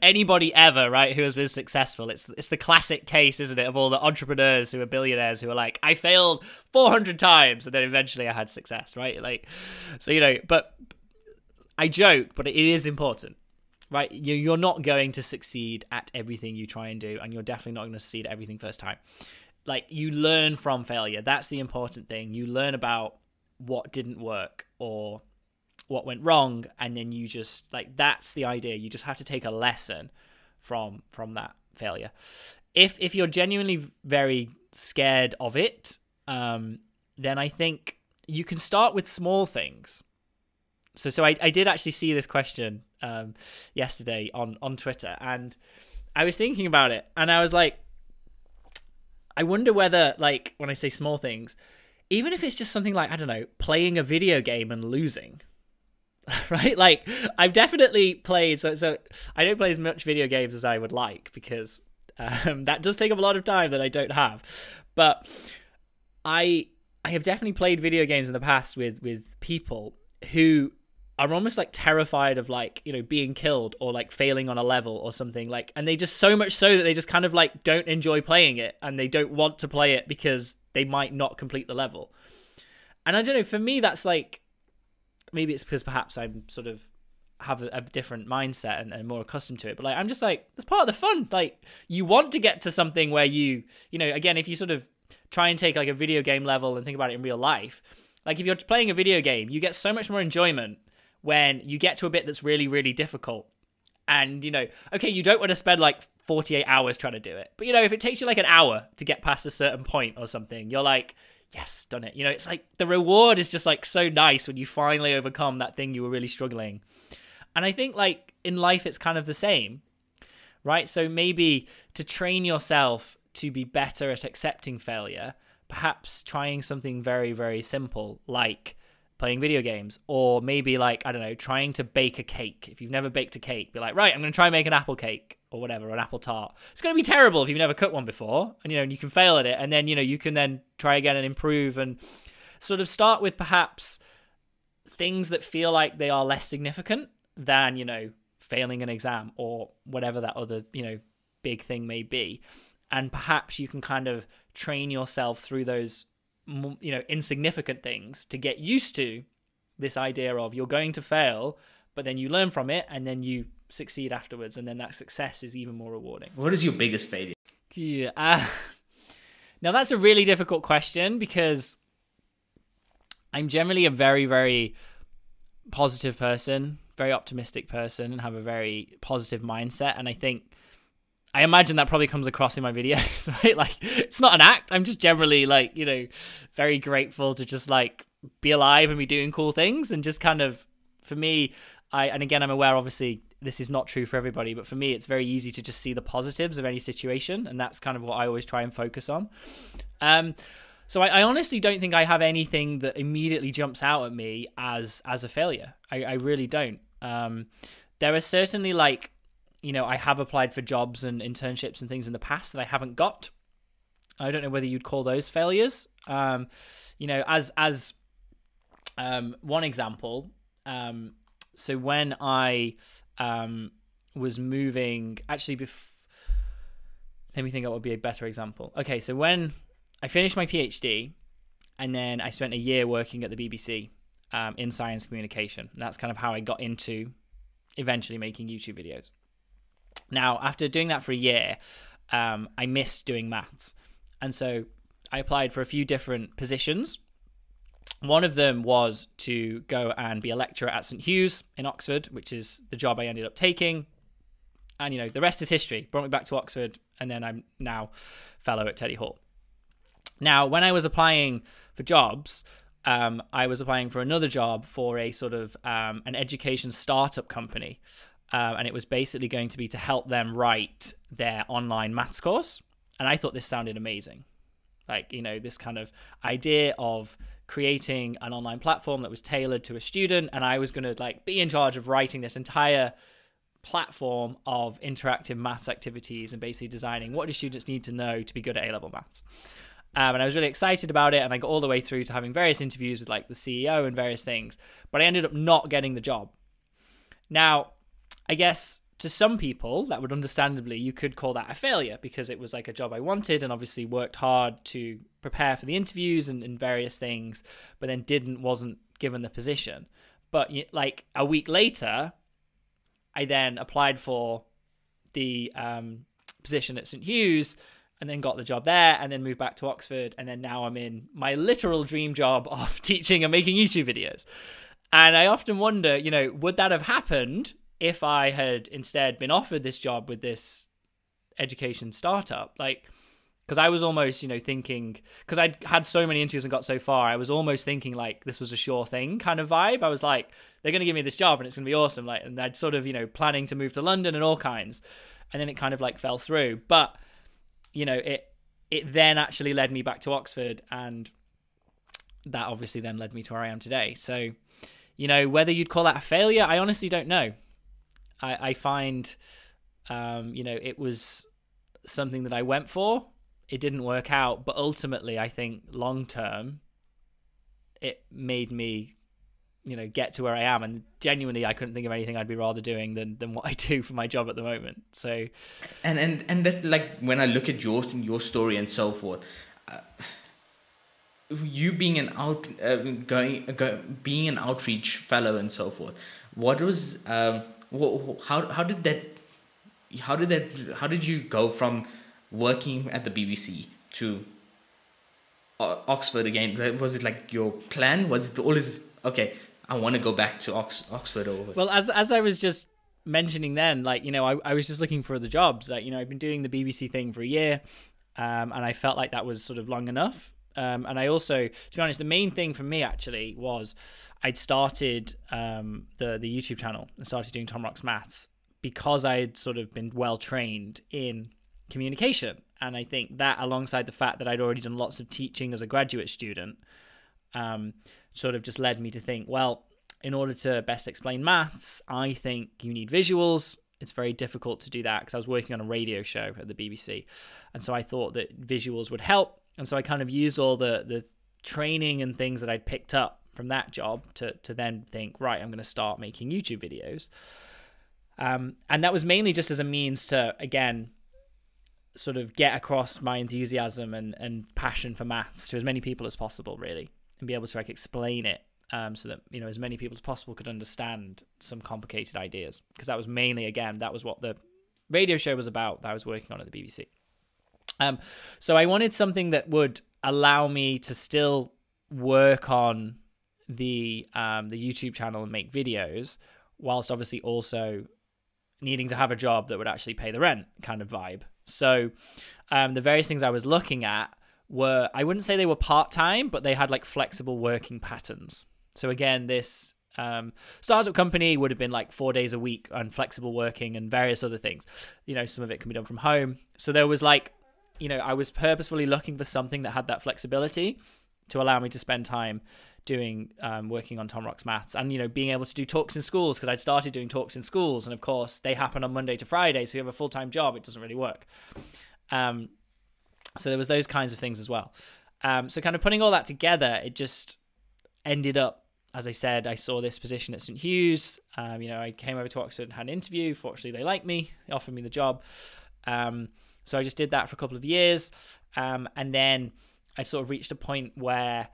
Anybody ever, right, who has been successful, it's the classic case, isn't it, of all the entrepreneurs who are billionaires who are like, I failed 400 times and then eventually I had success, right? Like, so, you know, but I joke, but it is important, right? You're not going to succeed at everything you try and do, and you're definitely not going to succeed at everything first time. Like, you learn from failure. That's the important thing. You learn about what didn't work or what went wrong, and then you just, like, that's the idea. You just have to take a lesson from that failure. If you're genuinely very scared of it, then I think you can start with small things. So I did actually see this question yesterday on Twitter, and I was thinking about it, and I was like, I wonder whether, like, when I say small things, even if it's just something like, I don't know, playing a video game and losing, right? Like, I've definitely played, so I don't play as much video games as I would like, because that does take up a lot of time that I don't have. But I have definitely played video games in the past with people who are almost, like, terrified of, like, you know, being killed or, like, failing on a level or something, like, and they just, so much so that they just kind of, like, don't enjoy playing it, and they don't want to play it because they might not complete the level. And I don't know, for me, that's, like, maybe it's because perhaps I'm sort of have a different mindset and more accustomed to it. But, like, I'm just like, it's part of the fun. Like, you want to get to something where you know, again, if you sort of try and take, like, a video game level and think about it in real life, like, if you're playing a video game, you get so much more enjoyment when you get to a bit that's really, really difficult. And, you know, okay, you don't want to spend, like, 48 hours trying to do it. But, you know, if it takes you, like, an hour to get past a certain point or something, you're like, yes, done it. You know, it's like the reward is just, like, so nice when you finally overcome that thing you were really struggling. And I think, like, in life, it's kind of the same, right? So maybe to train yourself to be better at accepting failure, perhaps trying something very, very simple, like playing video games, or maybe, like, I don't know, trying to bake a cake. If you've never baked a cake, be like, right, I'm going to try and make an apple cake or whatever, or an apple tart. It's going to be terrible if you've never cooked one before, and, you know, you can fail at it, and then, you know, you can then try again and improve, and sort of start with perhaps things that feel like they are less significant than, you know, failing an exam or whatever that other, you know, big thing may be. And perhaps you can kind of train yourself through those, you know, insignificant things to get used to this idea of you're going to fail, but then you learn from it and then you succeed afterwards, and then that success is even more rewarding. What is your biggest failure? Yeah. Now that's a really difficult question, because I'm generally a very, very positive person, very optimistic person, and have a very positive mindset. And I think, I imagine that probably comes across in my videos, right? Like, it's not an act. I'm just generally, like, you know, very grateful to just, like, be alive and be doing cool things. And just kind of, for me, and again, I'm aware, obviously, this is not true for everybody, but for me, it's very easy to just see the positives of any situation. And that's kind of what I always try and focus on. So I honestly don't think I have anything that immediately jumps out at me as a failure. I really don't. There are certainly, like, you know, I have applied for jobs and internships and things in the past that I haven't got. I don't know whether you'd call those failures. You know, as one example, so when I was moving, actually, let me think what would be a better example. Okay, so when I finished my PhD, and then I spent a year working at the BBC in science communication. And that's kind of how I got into eventually making YouTube videos. Now, after doing that for a year, I missed doing maths. And so I applied for a few different positions. One of them was to go and be a lecturer at St. Hugh's in Oxford, which is the job I ended up taking. And, you know, the rest is history. Brought me back to Oxford, and then I'm now fellow at Teddy Hall. Now, when I was applying for jobs, I was applying for another job for a sort of an education startup company. And it was basically going to be to help them write their online maths course. And I thought this sounded amazing. Like, you know, this kind of idea of creating an online platform that was tailored to a student, and I was going to like be in charge of writing this entire platform of interactive maths activities and basically designing what do students need to know to be good at A-level maths. And I was really excited about it, and I got all the way through to having various interviews with like the CEO and various things, but I ended up not getting the job. Now, I guess to some people that would understandably, you could call that a failure because it was like a job I wanted and obviously worked hard to prepare for the interviews and various things, but then wasn't given the position. But like a week later, I then applied for the position at St. Hugh's and then got the job there and then moved back to Oxford. And then now I'm in my literal dream job of teaching and making YouTube videos. And I often wonder, you know, would that have happened if I had instead been offered this job with this education startup? Like, because I was almost, you know, thinking, because I'd had so many interviews and got so far, I was almost thinking like this was a sure thing kind of vibe. I was like, they're going to give me this job and it's going to be awesome. Like, and I'd sort of, you know, planning to move to London and all kinds. And then it kind of like fell through. But, you know, it then actually led me back to Oxford, and that obviously then led me to where I am today. So, you know, whether you'd call that a failure, I honestly don't know. I find, you know, it was something that I went for. It didn't work out, but ultimately I think long term it made me, you know, get to where I am, and genuinely I couldn't think of anything I'd be rather doing than what I do for my job at the moment. So and that, like, when I look at your story and so forth, you being an outreach fellow and so forth, what was how did you go from working at the BBC to Oxford again? Was it like your plan? Was it always, okay, I want to go back to Oxford? Or well, as I was just mentioning then, like, you know, I was just looking for other jobs. Like, you know, I've been doing the BBC thing for a year, and I felt like that was sort of long enough. And I also, to be honest, the main thing for me actually was I'd started the YouTube channel and started doing Tom Rocks Maths because I had sort of been well trained in communication, and I think that alongside the fact that I'd already done lots of teaching as a graduate student sort of just led me to think, well, in order to best explain maths, I think you need visuals. It's very difficult to do that because I was working on a radio show at the BBC, and so I thought that visuals would help, and so I kind of used all the training and things that I'd picked up from that job to then think, right, I'm going to start making YouTube videos, and that was mainly just as a means to, again, sort of get across my enthusiasm and passion for maths to as many people as possible, really, and be able to like explain it so that, you know, as many people as possible could understand some complicated ideas, because that was mainly, again, that was what the radio show was about that I was working on at the BBC. So I wanted something that would allow me to still work on the YouTube channel and make videos whilst obviously also needing to have a job that would actually pay the rent kind of vibe. So the various things I was looking at were, I wouldn't say they were part-time, but they had like flexible working patterns. So again, this startup company would have been like 4 days a week on flexible working and various other things. You know, some of it can be done from home. So there was like, you know, I was purposefully looking for something that had that flexibility to allow me to spend time doing, working on Tom Rocks Maths, and, you know, being able to do talks in schools, because I'd started doing talks in schools, and of course they happen on Monday to Friday, so you have a full-time job, it doesn't really work. So there was those kinds of things as well. So kind of putting all that together, it just ended up, as I said, I saw this position at St. Hugh's. You know, I came over to Oxford and had an interview. Fortunately, they liked me, they offered me the job. So I just did that for a couple of years, and then I sort of reached a point where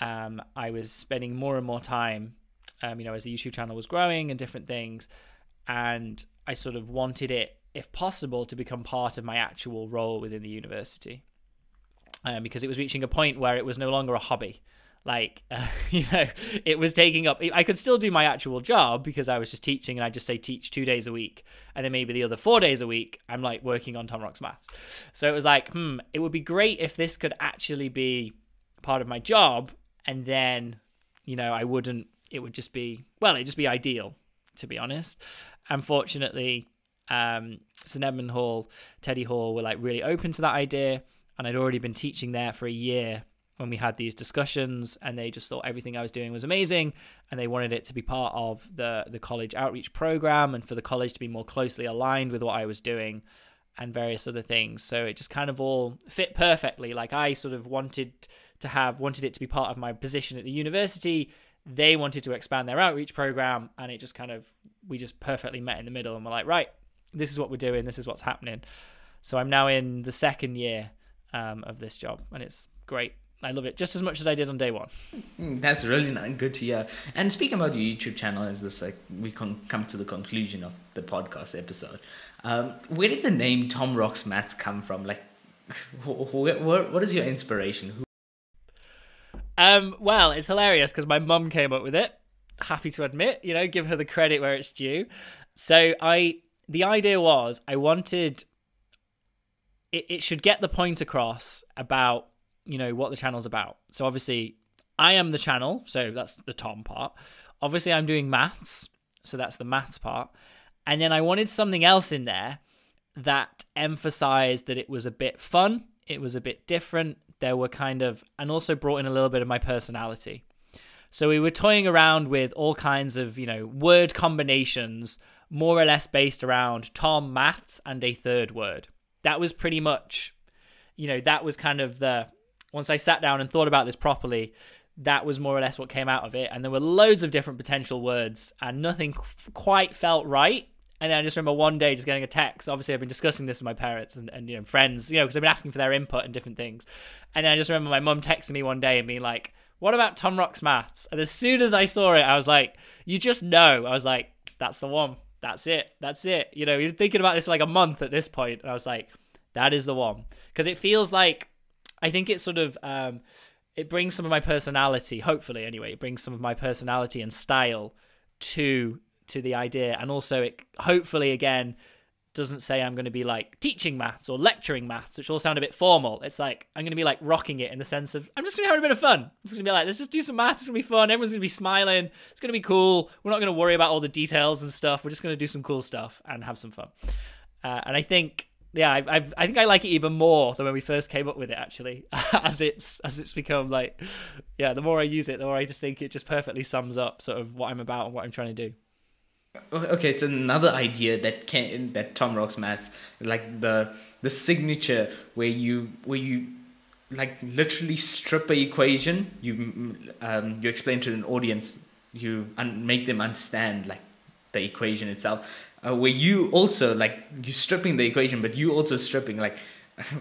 I was spending more and more time, you know, as the YouTube channel was growing and different things, and I sort of wanted it, if possible, to become part of my actual role within the university, because it was reaching a point where it was no longer a hobby. Like, you know, it was taking up, I could still do my actual job because I was just teaching, and I just say teach 2 days a week, and then maybe the other 4 days a week I'm like working on Tom Rocks Maths. So it was like, it would be great if this could actually be part of my job, and then, you know, I wouldn't, it would just be, well, it'd just be ideal, to be honest. Unfortunately, St. Edmund Hall, Teddy Hall were like really open to that idea, and I'd already been teaching there for a year when we had these discussions, and they just thought everything I was doing was amazing, and they wanted it to be part of the college outreach program and for the college to be more closely aligned with what I was doing and various other things. So it just kind of all fit perfectly. Like, I sort of wanted it to be part of my position at the university. They wanted to expand their outreach program, and it just kind of, we just perfectly met in the middle, and we're like, right, this is what we're doing, this is what's happening. So I'm now in the second year of this job, and it's great. I love it just as much as I did on day one. That's really good to hear. And speaking about your YouTube channel, as this, like, we can come to the conclusion of the podcast episode, where did the name Tom Rocks Maths come from? Like, what is your inspiration? Well, it's hilarious because my mum came up with it. Happy to admit, you know, give her the credit where it's due. So the idea was, I wanted it should get the point across about, you know, what the channel's about. So obviously I am the channel, so that's the Tom part. Obviously I'm doing maths, so that's the maths part. And then I wanted something else in there that emphasized that it was a bit fun, it was a bit different, and also brought in a little bit of my personality. So we were toying around with all kinds of, you know, word combinations, more or less based around Tom Maths and a third word. That was pretty much, you know, that was kind of once I sat down and thought about this properly, that was more or less what came out of it. And there were loads of different potential words, and nothing quite felt right. And then I just remember one day just getting a text. Obviously, I've been discussing this with my parents and you know, friends, you know, because I've been asking for their input and different things. And then I just remember my mum texting me one day and being like, what about Tom Rocks Maths? And as soon as I saw it, I was like, you just know. I was like, that's the one. That's it. That's it. You know, you're thinking about this for like a month at this point. And I was like, that is the one. Because it feels like, I think it sort of, it brings some of my personality, hopefully anyway, it brings some of my personality and style to the idea. And also it hopefully, again, doesn't say I'm going to be like teaching maths or lecturing maths, which all sound a bit formal. It's like, I'm going to be like rocking it in the sense of, I'm just going to have a bit of fun. I'm just going to be like, let's just do some maths. It's going to be fun. Everyone's going to be smiling. It's going to be cool. We're not going to worry about all the details and stuff. We're just going to do some cool stuff and have some fun. And I think, yeah, I think I like it even more than when we first came up with it, actually, as it's become like, yeah, the more I use it, the more I just think it just perfectly sums up sort of what I'm about and what I'm trying to do. Okay, so another idea that Tom Rocks Maths, like the signature where you like literally strip an equation, you explain to an audience, you make them understand like the equation itself. Where you also like you stripping the equation, but you also stripping, like,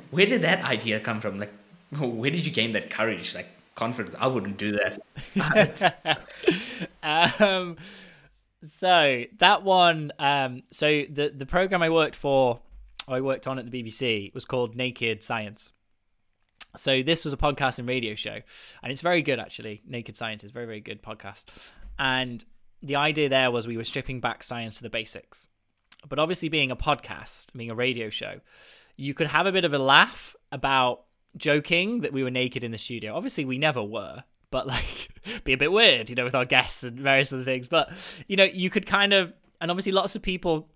where did that idea come from? Like, where did you gain that courage, like confidence? I wouldn't do that. So that one, so the program I worked on at the BBC was called Naked Science. So this was a podcast and radio show, and it's very good actually. Naked Science is a very, very good podcast. And the idea there was we were stripping back science to the basics. But obviously being a podcast, being a radio show, you could have a bit of a laugh about joking that we were naked in the studio. Obviously we never were. But like, be a bit weird, you know, with our guests and various other things. But, you know, you could kind of, and obviously lots of people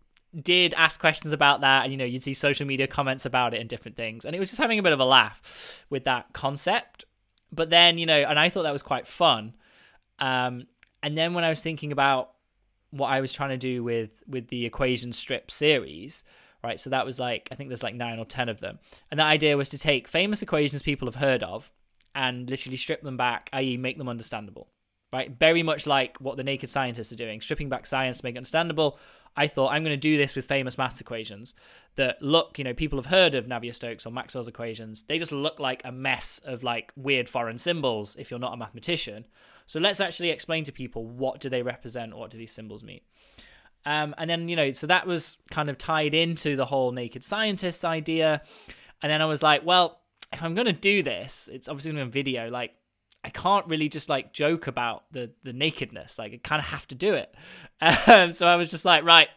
did ask questions about that. And, you know, you'd see social media comments about it and different things. And it was just having a bit of a laugh with that concept. But then, you know, and I thought that was quite fun. And then when I was thinking about what I was trying to do with the equation strip series, right? So that was like, I think there's like 9 or 10 of them. And the idea was to take famous equations people have heard of and literally strip them back, i.e. make them understandable, right? Very much like what the Naked Scientists are doing, stripping back science to make it understandable. I thought, I'm going to do this with famous maths equations that look, you know, people have heard of Navier Stokes or Maxwell's equations. They just look like a mess of like weird foreign symbols if you're not a mathematician. So let's actually explain to people, what do they represent? What do these symbols mean? And then, you know, so that was kind of tied into the whole Naked Scientists idea. And then I was like, well, if I'm going to do this, it's obviously going to be a video. Like, I can't really just like joke about the nakedness. Like, I kind of have to do it. So I was just like, right,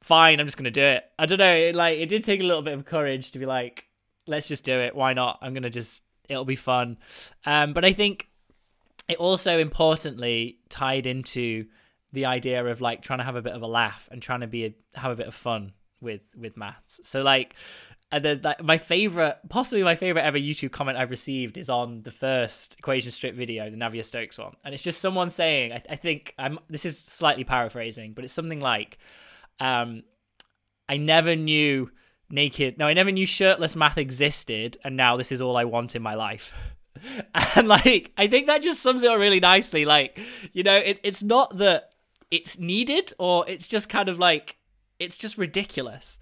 fine. I'm just going to do it. I don't know. It did take a little bit of courage to be like, let's just do it. Why not? I'm going to just, it'll be fun. But I think it also importantly tied into the idea of like trying to have a bit of a laugh and trying to have a bit of fun with maths. So like, And then like, possibly my favorite ever YouTube comment I've received is on the first equation strip video, the Navier Stokes one. And it's just someone saying, this is slightly paraphrasing, but it's something like, I never knew shirtless math existed. And now this is all I want in my life. And like, I think that just sums it up really nicely. Like, you know, it's not that it's needed, or it's just kind of like, it's just ridiculous.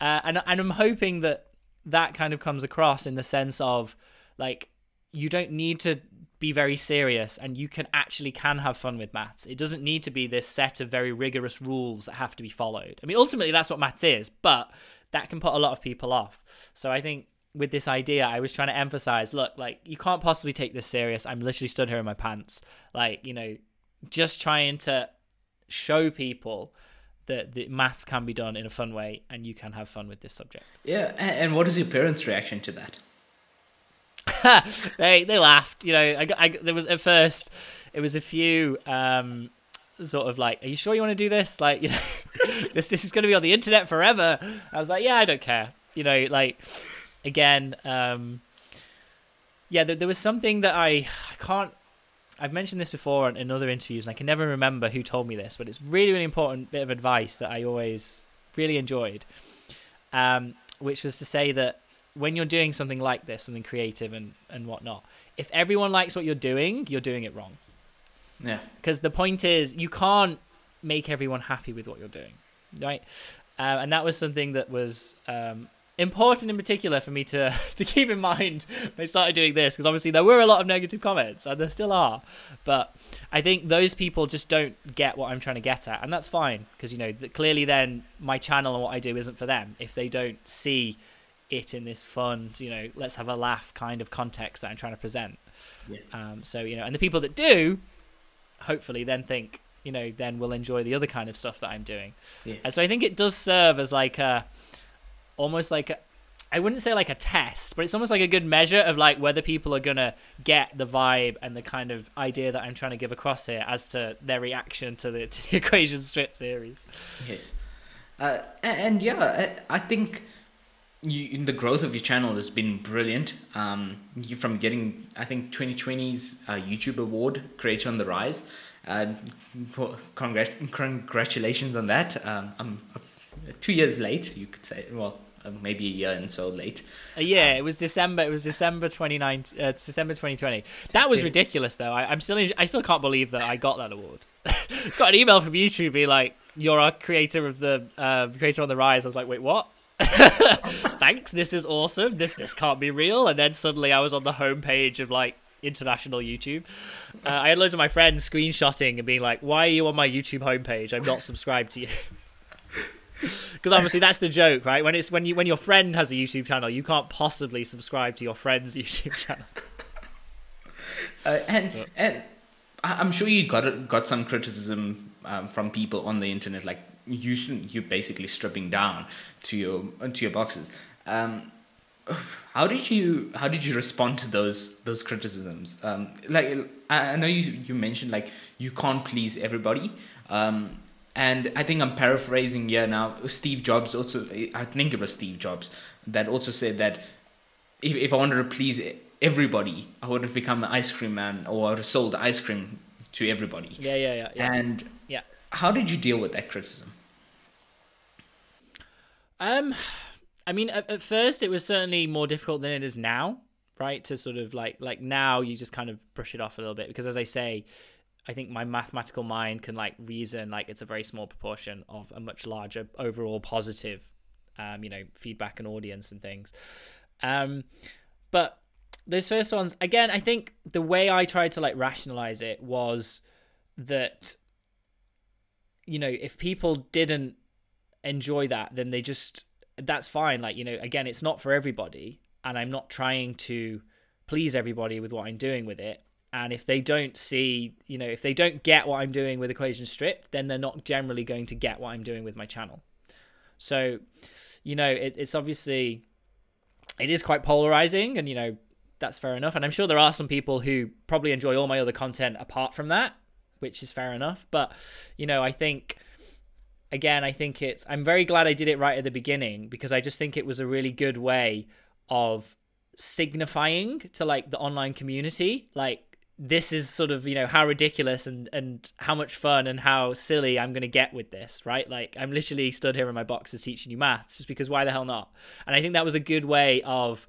And I'm hoping that kind of comes across in the sense of, like, you don't need to be very serious, and you can have fun with maths. It doesn't need to be this set of very rigorous rules that have to be followed. I mean, ultimately, that's what maths is, but that can put a lot of people off. So I think with this idea, I was trying to emphasize, look, like, you can't possibly take this serious. I'm literally stood here in my pants. Like, you know, just trying to show people that maths can be done in a fun way, and you can have fun with this subject. Yeah, and what is your parents' reaction to that? they laughed. You know, there was at first, it was a few sort of like, "Are you sure you want to do this? Like, you know, this is going to be on the internet forever." I was like, "Yeah, I don't care." You know, like again, yeah, there was something that I can't. I've mentioned this before in other interviews, and I can never remember who told me this, but it's really, really important bit of advice that I always really enjoyed, which was to say that when you're doing something like this, something creative and whatnot, if everyone likes what you're doing it wrong. Yeah. Because the point is, you can't make everyone happy with what you're doing, right? And that was something that was important in particular for me to keep in mind when I started doing this, because obviously there were a lot of negative comments, and there still are, but I think those people just don't get what I'm trying to get at, and that's fine, because, you know, clearly then my channel and what I do isn't for them if they don't see it in this fun, you know, let's have a laugh kind of context that I'm trying to present. Yeah. So, you know, and the people that do hopefully then think, you know, then we'll enjoy the other kind of stuff that I'm doing. Yeah. And so I think it does serve as like almost like I wouldn't say like a test, but it's almost like a good measure of like whether people are gonna get the vibe and the kind of idea that I'm trying to give across here as to their reaction to the equation strip series. Yes. And yeah, I think the growth of your channel has been brilliant. You from getting, I think, 2020's YouTube award, Creator on the Rise. Congratulations on that. I'm 2 years late, you could say. Well, maybe a year and so late. Yeah, it was December. It was December 2020. That was ridiculous, though. I still can't believe that I got that award. It's got an email from YouTube being like, "You're our creator of the Creator on the Rise." I was like, "Wait, what?" Thanks. This is awesome. This can't be real. And then suddenly I was on the homepage of like international YouTube. I had loads of my friends screenshotting and being like, "Why are you on my YouTube homepage? I'm not subscribed to you." Because obviously that's the joke, right? When your friend has a YouTube channel, you can't possibly subscribe to your friend's YouTube channel. And I'm sure you got some criticism from people on the internet, like you're basically stripping down to your boxes. How did you respond to those criticisms? Like I know you mentioned like you can't please everybody. And I think I'm paraphrasing here now. Steve Jobs also, I think it was Steve Jobs, that also said that if I wanted to please everybody, I would have become an ice cream man, or I would have sold ice cream to everybody. Yeah. And yeah, how did you deal with that criticism? I mean, at first it was certainly more difficult than it is now, right? To sort of like now you just kind of brush it off a little bit, because as I say, I think my mathematical mind can like reason like it's a very small proportion of a much larger overall positive, you know, feedback and audience and things. But those first ones, again, I think the way I tried to like rationalize it was that, you know, if people didn't enjoy that, then that's fine. Like, you know, again, it's not for everybody, and I'm not trying to please everybody with what I'm doing with it. And if they don't see, you know, if they don't get what I'm doing with Equation Strip, then they're not generally going to get what I'm doing with my channel. So, you know, it's obviously, it is quite polarizing, and, you know, that's fair enough. And I'm sure there are some people who probably enjoy all my other content apart from that, which is fair enough. But, you know, I think again, I think it's, I'm very glad I did it right at the beginning, because I just think it was a really good way of signifying to like the online community, like, this is sort of, you know, how ridiculous and how much fun and how silly I'm going to get with this, right? Like, I'm literally stood here in my boxes teaching you maths just because why the hell not? And I think that was a good way of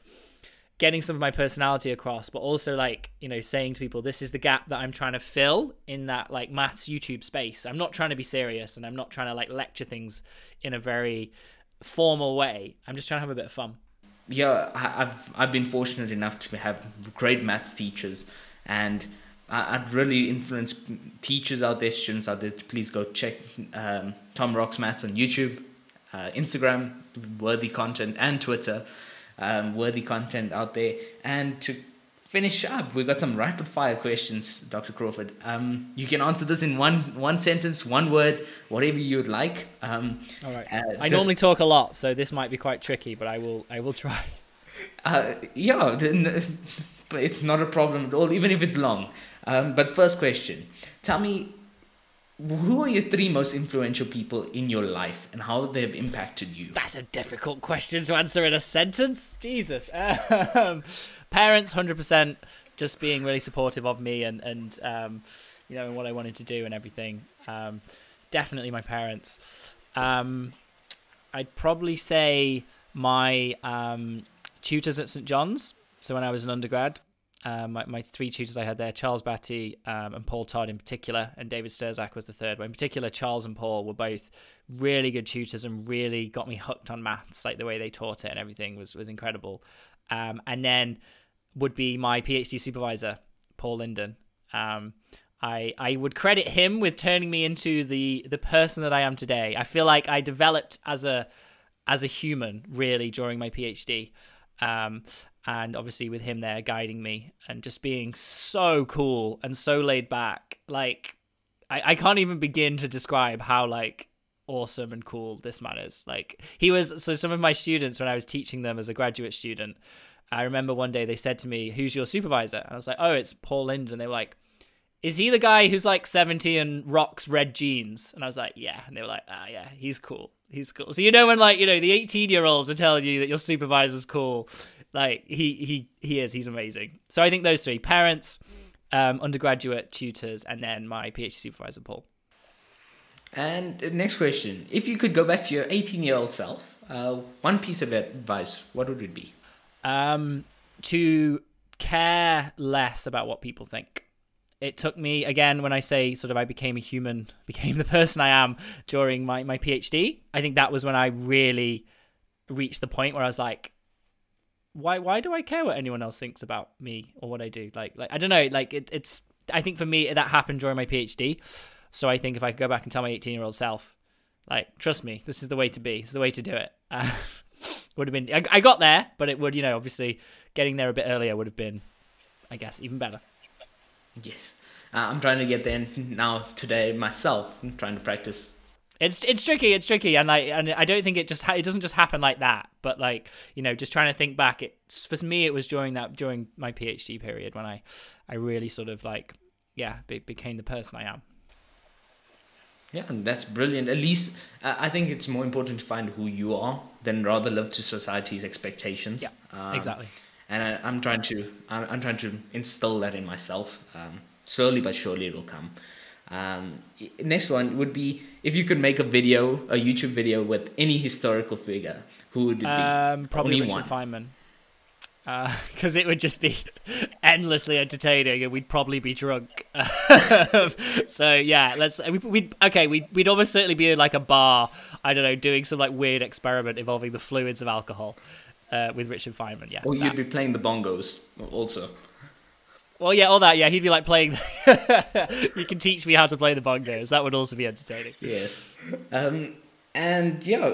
getting some of my personality across, but also like, you know, saying to people, this is the gap that I'm trying to fill in that like maths YouTube space. I'm not trying to be serious and I'm not trying to like lecture things in a very formal way. I'm just trying to have a bit of fun. Yeah, I've been fortunate enough to have great maths teachers. And I'd really influence teachers out there, students out there, to please go check Tom Rocks Maths on YouTube, Instagram, worthy content, and Twitter, worthy content out there. And to finish up, we've got some rapid fire questions, Dr. Crawford. You can answer this in one sentence, one word, whatever you'd like. All right. I normally talk a lot, so this might be quite tricky, but I will try. It's not a problem at all, even if it's long. But first question, tell me, who are your three most influential people in your life and how they've impacted you? That's a difficult question to answer in a sentence. Jesus. Parents, 100%, just being really supportive of me and you know, what I wanted to do and everything. Definitely my parents. I'd probably say my tutors at St. John's. So when I was an undergrad, my three tutors I had there, Charles Batty and Paul Todd in particular, and David Sturzak was the third. But in particular, Charles and Paul were both really good tutors and really got me hooked on maths. Like the way they taught it and everything was incredible. And then would be my PhD supervisor, Paul Linden. I would credit him with turning me into the person that I am today. I feel like I developed as a human really during my PhD. And obviously with him there guiding me and just being so cool and so laid back, like I can't even begin to describe how like awesome and cool this man is. Like he was, so some of my students when I was teaching them as a graduate student, I remember one day they said to me, who's your supervisor? And I was like, oh, it's Paul Linden. And they were like, is he the guy who's like 70 and rocks red jeans? And I was like, yeah. And they were like, ah, yeah, he's cool. He's cool. So, you know, when like, you know, the 18-year-olds are telling you that your supervisor's cool, like he is, he's amazing. So I think those three, parents, undergraduate tutors, and then my PhD supervisor, Paul. And next question, if you could go back to your 18-year-old self, one piece of advice, what would it be? To care less about what people think. It took me, again, when I say sort of I became a human, became the person I am during my PhD, I think that was when I really reached the point where I was like, why do I care what anyone else thinks about me or what I do? Like I don't know, like it's, I think for me, that happened during my PhD. So I think if I could go back and tell my 18-year-old self, like, trust me, this is the way to be, this is the way to do it. Would have been, I got there, but it would, you know, obviously getting there a bit earlier would have been, I guess, even better. Yes. I'm trying to get there now today myself. I'm trying to practice. It's tricky. It's tricky. And I don't think it doesn't just happen like that, but like, you know, just trying to think back. For me, it was during my PhD period when I really sort of like, yeah, became the person I am. Yeah. And that's brilliant. At least I think it's more important to find who you are than rather live to society's expectations. Yeah, exactly. And I'm trying to instill that in myself. Slowly but surely it will come. Next one would be, if you could make a YouTube video with any historical figure, who would it be? Probably Richard Feynman. Because it would just be endlessly entertaining, and we'd probably be drunk. So yeah, we'd almost certainly be in like a bar. I don't know, doing some like weird experiment involving the fluids of alcohol. With Richard Feynman, yeah. Or you'd be playing the bongos also. Well, yeah, all that, yeah. He'd be like playing... You can teach me how to play the bongos. That would also be entertaining. Yes. And, yeah,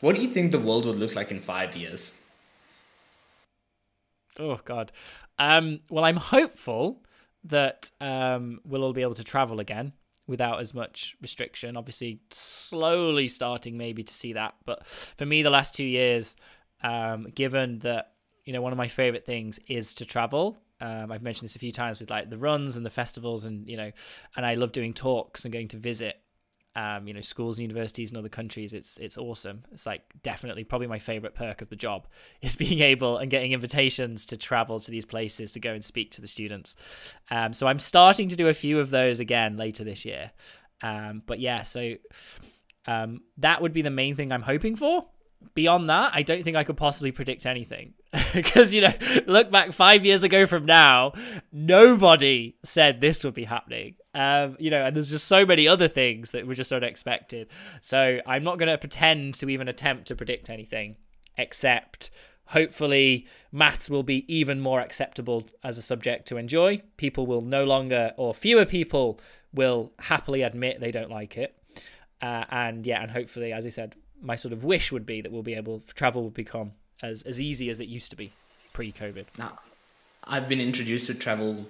what do you think the world would look like in 5 years? Oh, God. Well, I'm hopeful that we'll all be able to travel again without as much restriction. Obviously, slowly starting maybe to see that. But for me, the last 2 years... given that, you know, one of my favorite things is to travel. I've mentioned this a few times with like the runs and the festivals and, you know, and I love doing talks and going to visit. you know, schools and universities in other countries. It's awesome. It's like definitely probably my favorite perk of the job is being able and getting invitations to travel to these places to go and speak to the students. So I'm starting to do a few of those again later this year. But yeah, so that would be the main thing I'm hoping for. Beyond that, I don't think I could possibly predict anything because, you know, look back 5 years ago from now, nobody said this would be happening. You know, and there's just so many other things that were just unexpected. So I'm not going to pretend to even attempt to predict anything, except hopefully maths will be even more acceptable as a subject to enjoy. People will no longer, or fewer people will happily admit they don't like it. And yeah, and hopefully, as I said, my sort of wish would be that we'll be able, travel will become as easy as it used to be pre-COVID. Now, I've been introduced to travel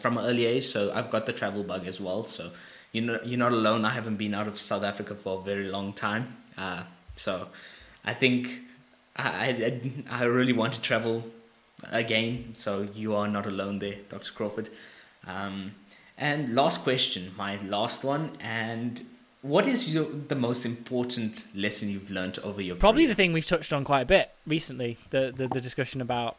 from an early age, so I've got the travel bug as well. So you know, you're not alone. I haven't been out of South Africa for a very long time. So I think I really want to travel again. So you are not alone there, Dr. Crawford. And last question, my last one, and what is the most important lesson you've learned over your career? Probably the thing we've touched on quite a bit recently, the discussion about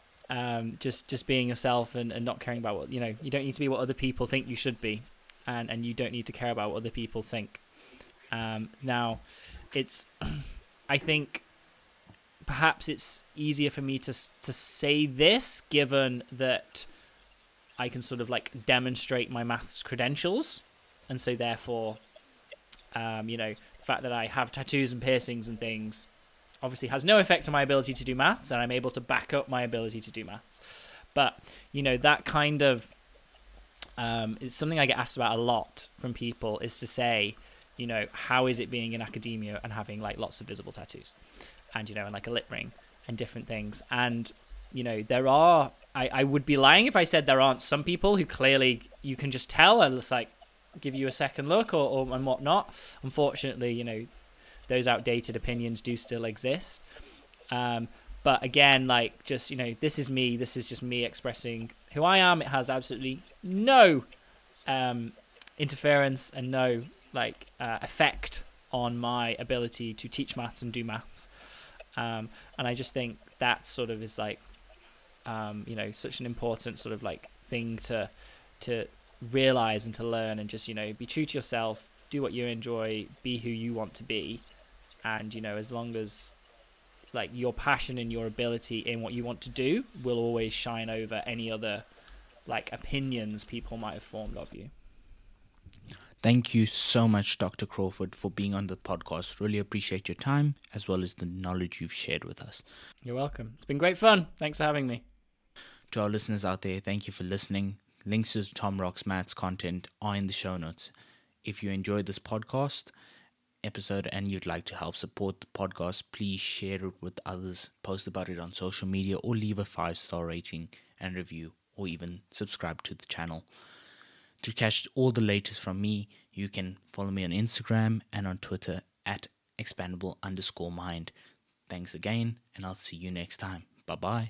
just being yourself and not caring about what, you know, you don't need to be what other people think you should be, and you don't need to care about what other people think. Now, it's, I think perhaps it's easier for me to say this, given that I can sort of like demonstrate my maths credentials, and so therefore, you know, the fact that I have tattoos and piercings and things obviously has no effect on my ability to do maths, and I'm able to back up my ability to do maths. But, you know, that kind of, it's something I get asked about a lot from people, is to say, you know, how is it being in academia and having like lots of visible tattoos and, you know, and like a lip ring and different things. And, you know, there are, I would be lying if I said there aren't some people who clearly you can just tell are just like, give you a second look or and whatnot. Unfortunately, you know, those outdated opinions do still exist. But again, like, just, you know, this is me. This is just me expressing who I am. It has absolutely no interference and no like effect on my ability to teach maths and do maths. And I just think that sort of is like, you know, such an important sort of like thing to realize and to learn, and just, you know, be true to yourself, do what you enjoy, be who you want to be, and, you know, as long as like your passion and your ability in what you want to do will always shine over any other like opinions people might have formed of you. Thank you so much, Dr. Crawford, for being on the podcast. Really appreciate your time as well as the knowledge you've shared with us. You're welcome. It's been great fun. Thanks for having me. To our listeners out there, thank you for listening. Links to Tom Rocks Maths content are in the show notes. If you enjoyed this podcast episode and you'd like to help support the podcast, please share it with others, post about it on social media, or leave a 5-star rating and review, or even subscribe to the channel. To catch all the latest from me, you can follow me on Instagram and on Twitter at expandable_mind. Thanks again, and I'll see you next time. Bye-bye.